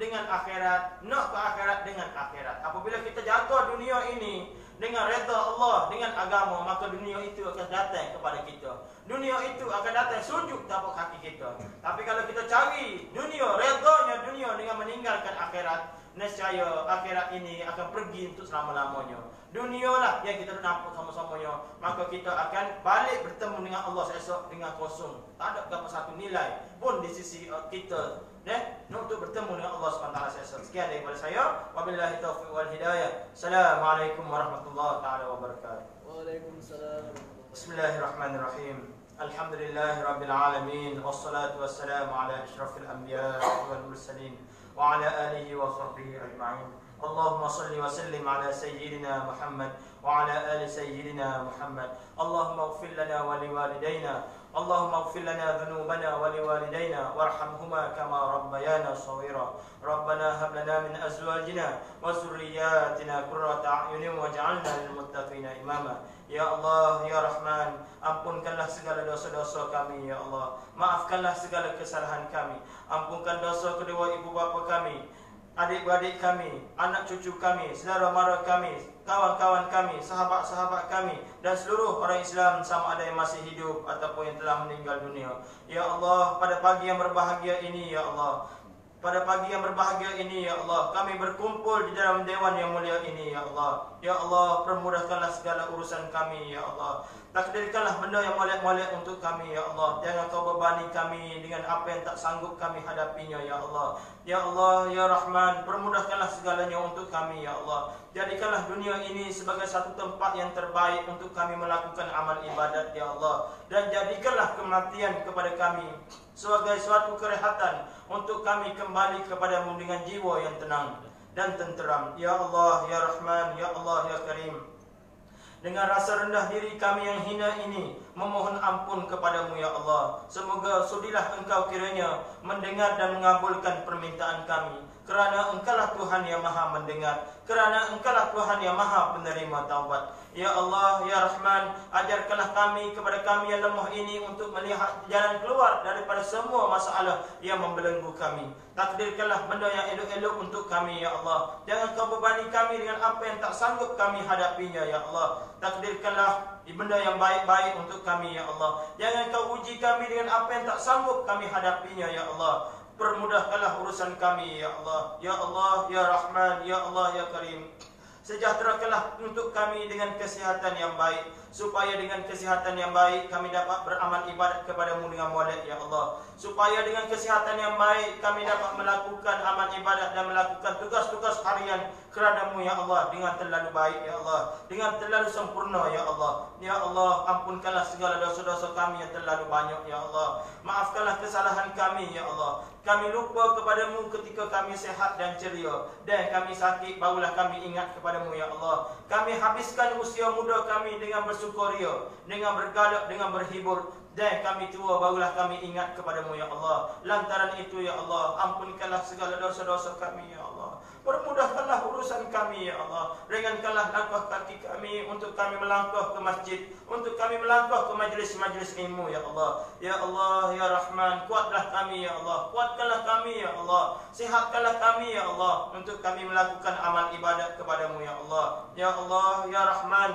dengan akhirat, nak ke akhirat dengan akhirat. Apabila kita jaga dunia ini dengan reda Allah, dengan agama, maka dunia itu akan datang kepada kita. Dunia itu akan datang sujud tapak kaki kita. Tapi kalau kita cari dunia, redanya dunia dengan meninggalkan akhirat, nescaya akhirat ini akan pergi untuk selama-lamanya. Dunialah yang kita nampak sama-samanya. Maka kita akan balik bertemu dengan Allah esok dengan kosong. Tak ada berapa satu nilai pun di sisi kita untuk bertemu dengan Allah SWT esok. Sekian daripada saya. Wabillahi taufiq wal hidayah. Assalamualaikum warahmatullahi wabarakatuh. Waalaikumsalam. Bismillahirrahmanirrahim. Alhamdulillahi rabbil alamin. Wassalatu wassalamu ala asyrafil anbiya wal mursalin وعلى آله وصحبه أجمعين. اللهم صل وسلم على سيدنا محمد وعلى آل سيدنا محمد. اللهم اغفر لنا ولوالدينا، اللهم اغفر لنا ذنوبنا ولوالدينا وارحمهما كما ربيانا صغيرا. ربنا هب لنا من أزواجنا وذرياتنا قرة أعين واجعلنا للمتقين إماما. Ya Allah, Ya Rahman, ampunkanlah segala dosa-dosa kami, Ya Allah. Maafkanlah segala kesalahan kami. Ampunkan dosa kedua ibu bapa kami, adik-beradik kami, anak cucu kami, saudara mara kami, kawan-kawan kami, sahabat-sahabat kami, dan seluruh orang Islam sama ada yang masih hidup ataupun yang telah meninggal dunia. Ya Allah, pada pagi yang berbahagia ini, Ya Allah, pada pagi yang berbahagia ini, Ya Allah, kami berkumpul di dalam dewan yang mulia ini, Ya Allah. Ya Allah, permudahkanlah segala urusan kami, Ya Allah. Takdirkanlah benda yang molek-molek untuk kami, Ya Allah. Jangan kau bebani kami dengan apa yang tak sanggup kami hadapinya, Ya Allah. Ya Allah, Ya Rahman, permudahkanlah segalanya untuk kami, Ya Allah. Jadikanlah dunia ini sebagai satu tempat yang terbaik untuk kami melakukan amal ibadat, Ya Allah. Dan jadikanlah kematian kepada kami sebagai suatu kerehatan untuk kami kembali kepadamu dengan jiwa yang tenang. dan tenteram. Ya Allah, Ya Rahman, Ya Allah, Ya Karim. Dengan rasa rendah diri kami yang hina ini, memohon ampun kepadamu, Ya Allah. Semoga sudilah engkau kiranya mendengar dan mengabulkan permintaan kami, kerana engkaulah Tuhan yang maha mendengar, kerana engkaulah Tuhan yang maha penerima taubat. Ya Allah, Ya Rahman, ajarkanlah kami kepada kami yang lemah ini untuk melihat jalan keluar daripada semua masalah yang membelenggu kami. Takdirkanlah benda yang elok-elok untuk kami, Ya Allah. Jangan kau bebani kami dengan apa yang tak sanggup kami hadapinya, Ya Allah. Takdirkanlah benda yang baik-baik untuk kami, Ya Allah. Jangan kau uji kami dengan apa yang tak sanggup kami hadapinya, Ya Allah. Permudahkanlah urusan kami, Ya Allah. Ya Allah, Ya Rahman, Ya Allah, Ya Karim. Sejahterakanlah untuk kami dengan kesihatan yang baik, supaya dengan kesihatan yang baik kami dapat beramal ibadat kepadamu dengan molek, Ya Allah. Supaya dengan kesihatan yang baik kami dapat melakukan amal ibadat dan melakukan tugas-tugas harian kerana-Mu, Ya Allah, dengan terlalu baik, Ya Allah, dengan terlalu sempurna, Ya Allah. Ya Allah, ampunkanlah segala dosa-dosa kami yang terlalu banyak, Ya Allah. Maafkanlah kesalahan kami, Ya Allah. Kami lupa kepadamu ketika kami sehat dan ceria, dan kami sakit barulah kami ingat kepadamu, Ya Allah. Kami habiskan usia muda kami dengan bersukaria, dengan bergalak, dengan berhibur, dan kami tua barulah kami ingat kepadamu, Ya Allah. Lantaran itu, Ya Allah, ampunkanlah segala dosa-dosa kami, Ya Allah. Permudahkanlah urusan kami, Ya Allah. Ringankanlah langkah kaki kami untuk kami melangkah ke masjid, untuk kami melangkah ke majlis-majlis ilmu, Ya Allah. Ya Allah, Ya Rahman, kuatlah kami, Ya Allah. Kuatkanlah kami, Ya Allah. Sihatkanlah kami, Ya Allah, untuk kami melakukan amal ibadat kepadamu, Ya Allah. Ya Allah, Ya Rahman,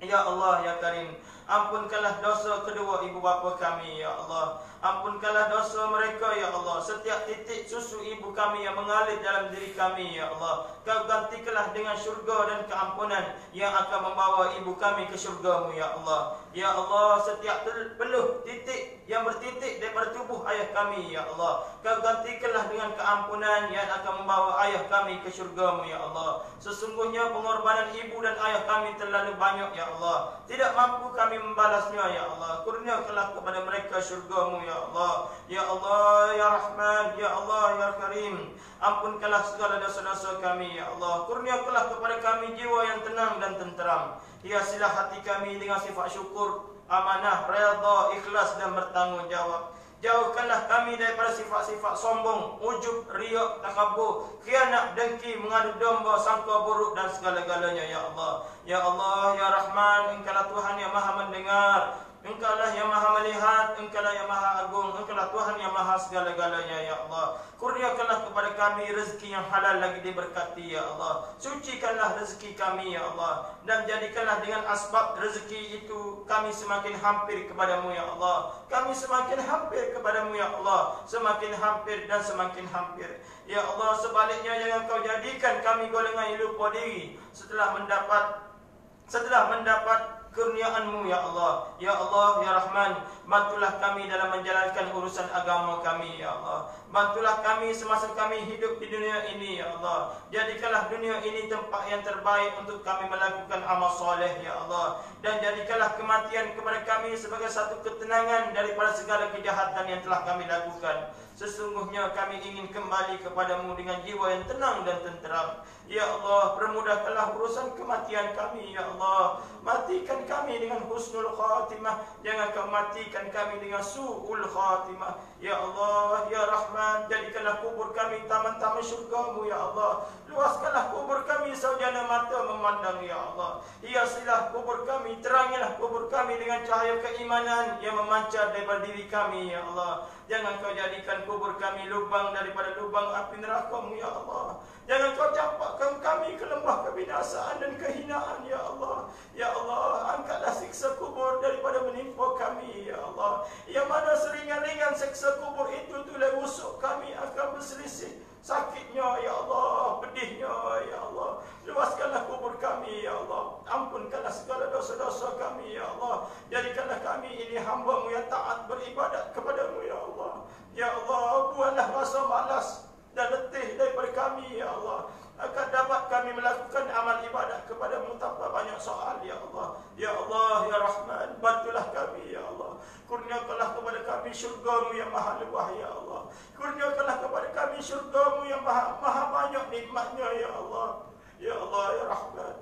Ya Allah, Ya Karim. Ampunkanlah dosa kedua ibu bapa kami, Ya Allah. Ampunkanlah dosa mereka, Ya Allah. Setiap titik susu ibu kami yang mengalir dalam diri kami, Ya Allah, Kau gantikanlah dengan syurga dan keampunan yang akan membawa ibu kami ke syurgamu, Ya Allah. Ya Allah, setiap peluh titik yang bertitik daripada tubuh ayah kami, Ya Allah, Kau gantikanlah dengan keampunan yang akan membawa ayah kami ke syurgamu, Ya Allah. Sesungguhnya pengorbanan ibu dan ayah kami terlalu banyak, Ya Allah. Tidak mampu kami membalasnya, Ya Allah. Kurniakanlah kepada mereka syurgamu, Ya Allah. Ya Allah, Ya Rahman, Ya Allah, Ya Karim. Ampunkanlah segala dosa-dosa kami, Ya Allah. Kurniakanlah kepada kami jiwa yang tenang dan tenteram. Hiasilah hati kami dengan sifat syukur, amanah, redha, ikhlas dan bertanggungjawab. Jauhkanlah kami daripada sifat-sifat sombong, ujub, riak, takabur, khianat, dengki, mengadu domba, sangka buruk dan segala-galanya, Ya Allah. Ya Allah, Ya Rahman, Engkaulah Tuhan yang maha mendengar, Engkaulah yang maha melihat, Engkaulah yang maha agung, Engkaulah Tuhan yang maha segala-galanya, Ya Allah. Kurniakanlah kepada kami rezeki yang halal lagi diberkati, Ya Allah. Sucikanlah rezeki kami, Ya Allah, dan jadikanlah dengan asbab rezeki itu kami semakin hampir kepadamu, Ya Allah. Kami semakin hampir kepadamu, Ya Allah. Semakin hampir dan semakin hampir, Ya Allah. Sebaliknya, jangan Kau jadikan kami golongan yang lupa diri setelah mendapat kurniaan-Mu, Ya Allah. Ya Allah, Ya Rahman, bantulah kami dalam menjalankan urusan agama kami, Ya Allah. Bantulah kami semasa kami hidup di dunia ini, Ya Allah. Jadikanlah dunia ini tempat yang terbaik untuk kami melakukan amal soleh, Ya Allah. Dan jadikanlah kematian kepada kami sebagai satu ketenangan daripada segala kejahatan yang telah kami lakukan. Sesungguhnya kami ingin kembali kepadamu dengan jiwa yang tenang dan tenteram. Ya Allah, permudahkanlah urusan kematian kami, Ya Allah. Matikan kami dengan husnul khatimah, jangan Kau matikan kami dengan su'ul khatimah. Ya Allah, Ya Rahman, jadikanlah kubur kami taman-taman syurgamu, Ya Allah. Luaskanlah kubur kami sejana mata memandang, Ya Allah. Hiasilah kubur kami, terangilah kubur kami dengan cahaya keimanan yang memancar daripada diri kami, Ya Allah. Jangan Kau jadikan kubur kami lubang daripada lubang api neraka-Mu, Ya Allah. Jangan Kau campakkan kami ke lembah kebinasaan dan kehinaan, Ya Allah. Ya Allah, angkatlah siksa kubur daripada menimpa kami, Ya Allah. Yang mana seringan-ringan siksa kubur itu, tulang rusuk kami akan berselisih. Sakitnya, Ya Allah, pedihnya, Ya Allah. Luaskanlah kubur kami, Ya Allah. Ampunkanlah segala dosa-dosa kami, Ya Allah. Jadikanlah kami ini hamba-Mu yang taat beribadat kepada-Mu, Ya Allah. Ya Allah, buatlah rasa malas dan letih daripada kami. kami, ya Allah, agar dapat kami melakukan amal ibadah kepada-Mu tanpa banyak soal, ya Allah. Ya Allah, ya Rahman, bantulah kami, ya Allah. Kurniakanlah kepada kami syurga-Mu yang maha luas, ya Allah. Kurniakanlah kepada kami syurga-Mu yang maha banyak nikmatnya, ya Allah. Ya Allah, ya Rahman,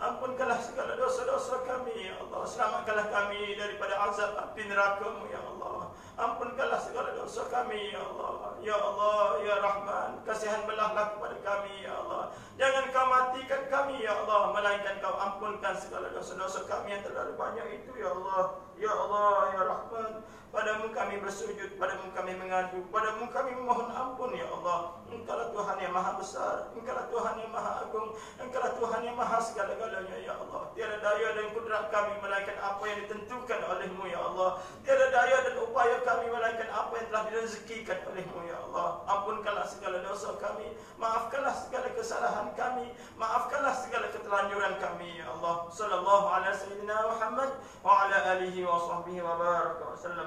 ampunkanlah segala dosa-dosa kami, ya Allah. Selamatkanlah kami daripada azab api neraka-Mu, ya Allah. Ampunkanlah segala dosa kami, ya Allah. Ya Allah, ya Rahman, kasihan belahlah kepada kami, ya Allah. Jangan Kau matikan kami, ya Allah, melainkan Kau ampunkan segala dosa-dosa kami yang terlalu banyak itu, ya Allah. Ya Allah, ya Rahman, pada-Mu kami bersujud, pada-Mu kami mengadu, pada-Mu kami memohon ampun, ya Allah. Engkaulah Tuhan yang maha besar, Engkaulah Tuhan yang maha agung, Engkaulah Tuhan yang maha segala-galanya, ya Allah. Tiada daya dan kudrat kami melainkan apa yang ditentukan oleh-Mu, ya Allah. Tiada daya dan upaya kami melainkan apa yang telah direzekikan oleh-Mu, ya Allah. Ampunkanlah segala dosa kami, maafkanlah segala kesalahan kami, maafkanlah segala ketelanjuran kami, ya Allah. Sallallahu ala sayyidina Muhammad wa ala alihi wa sahbihi wa baraka wa sallam.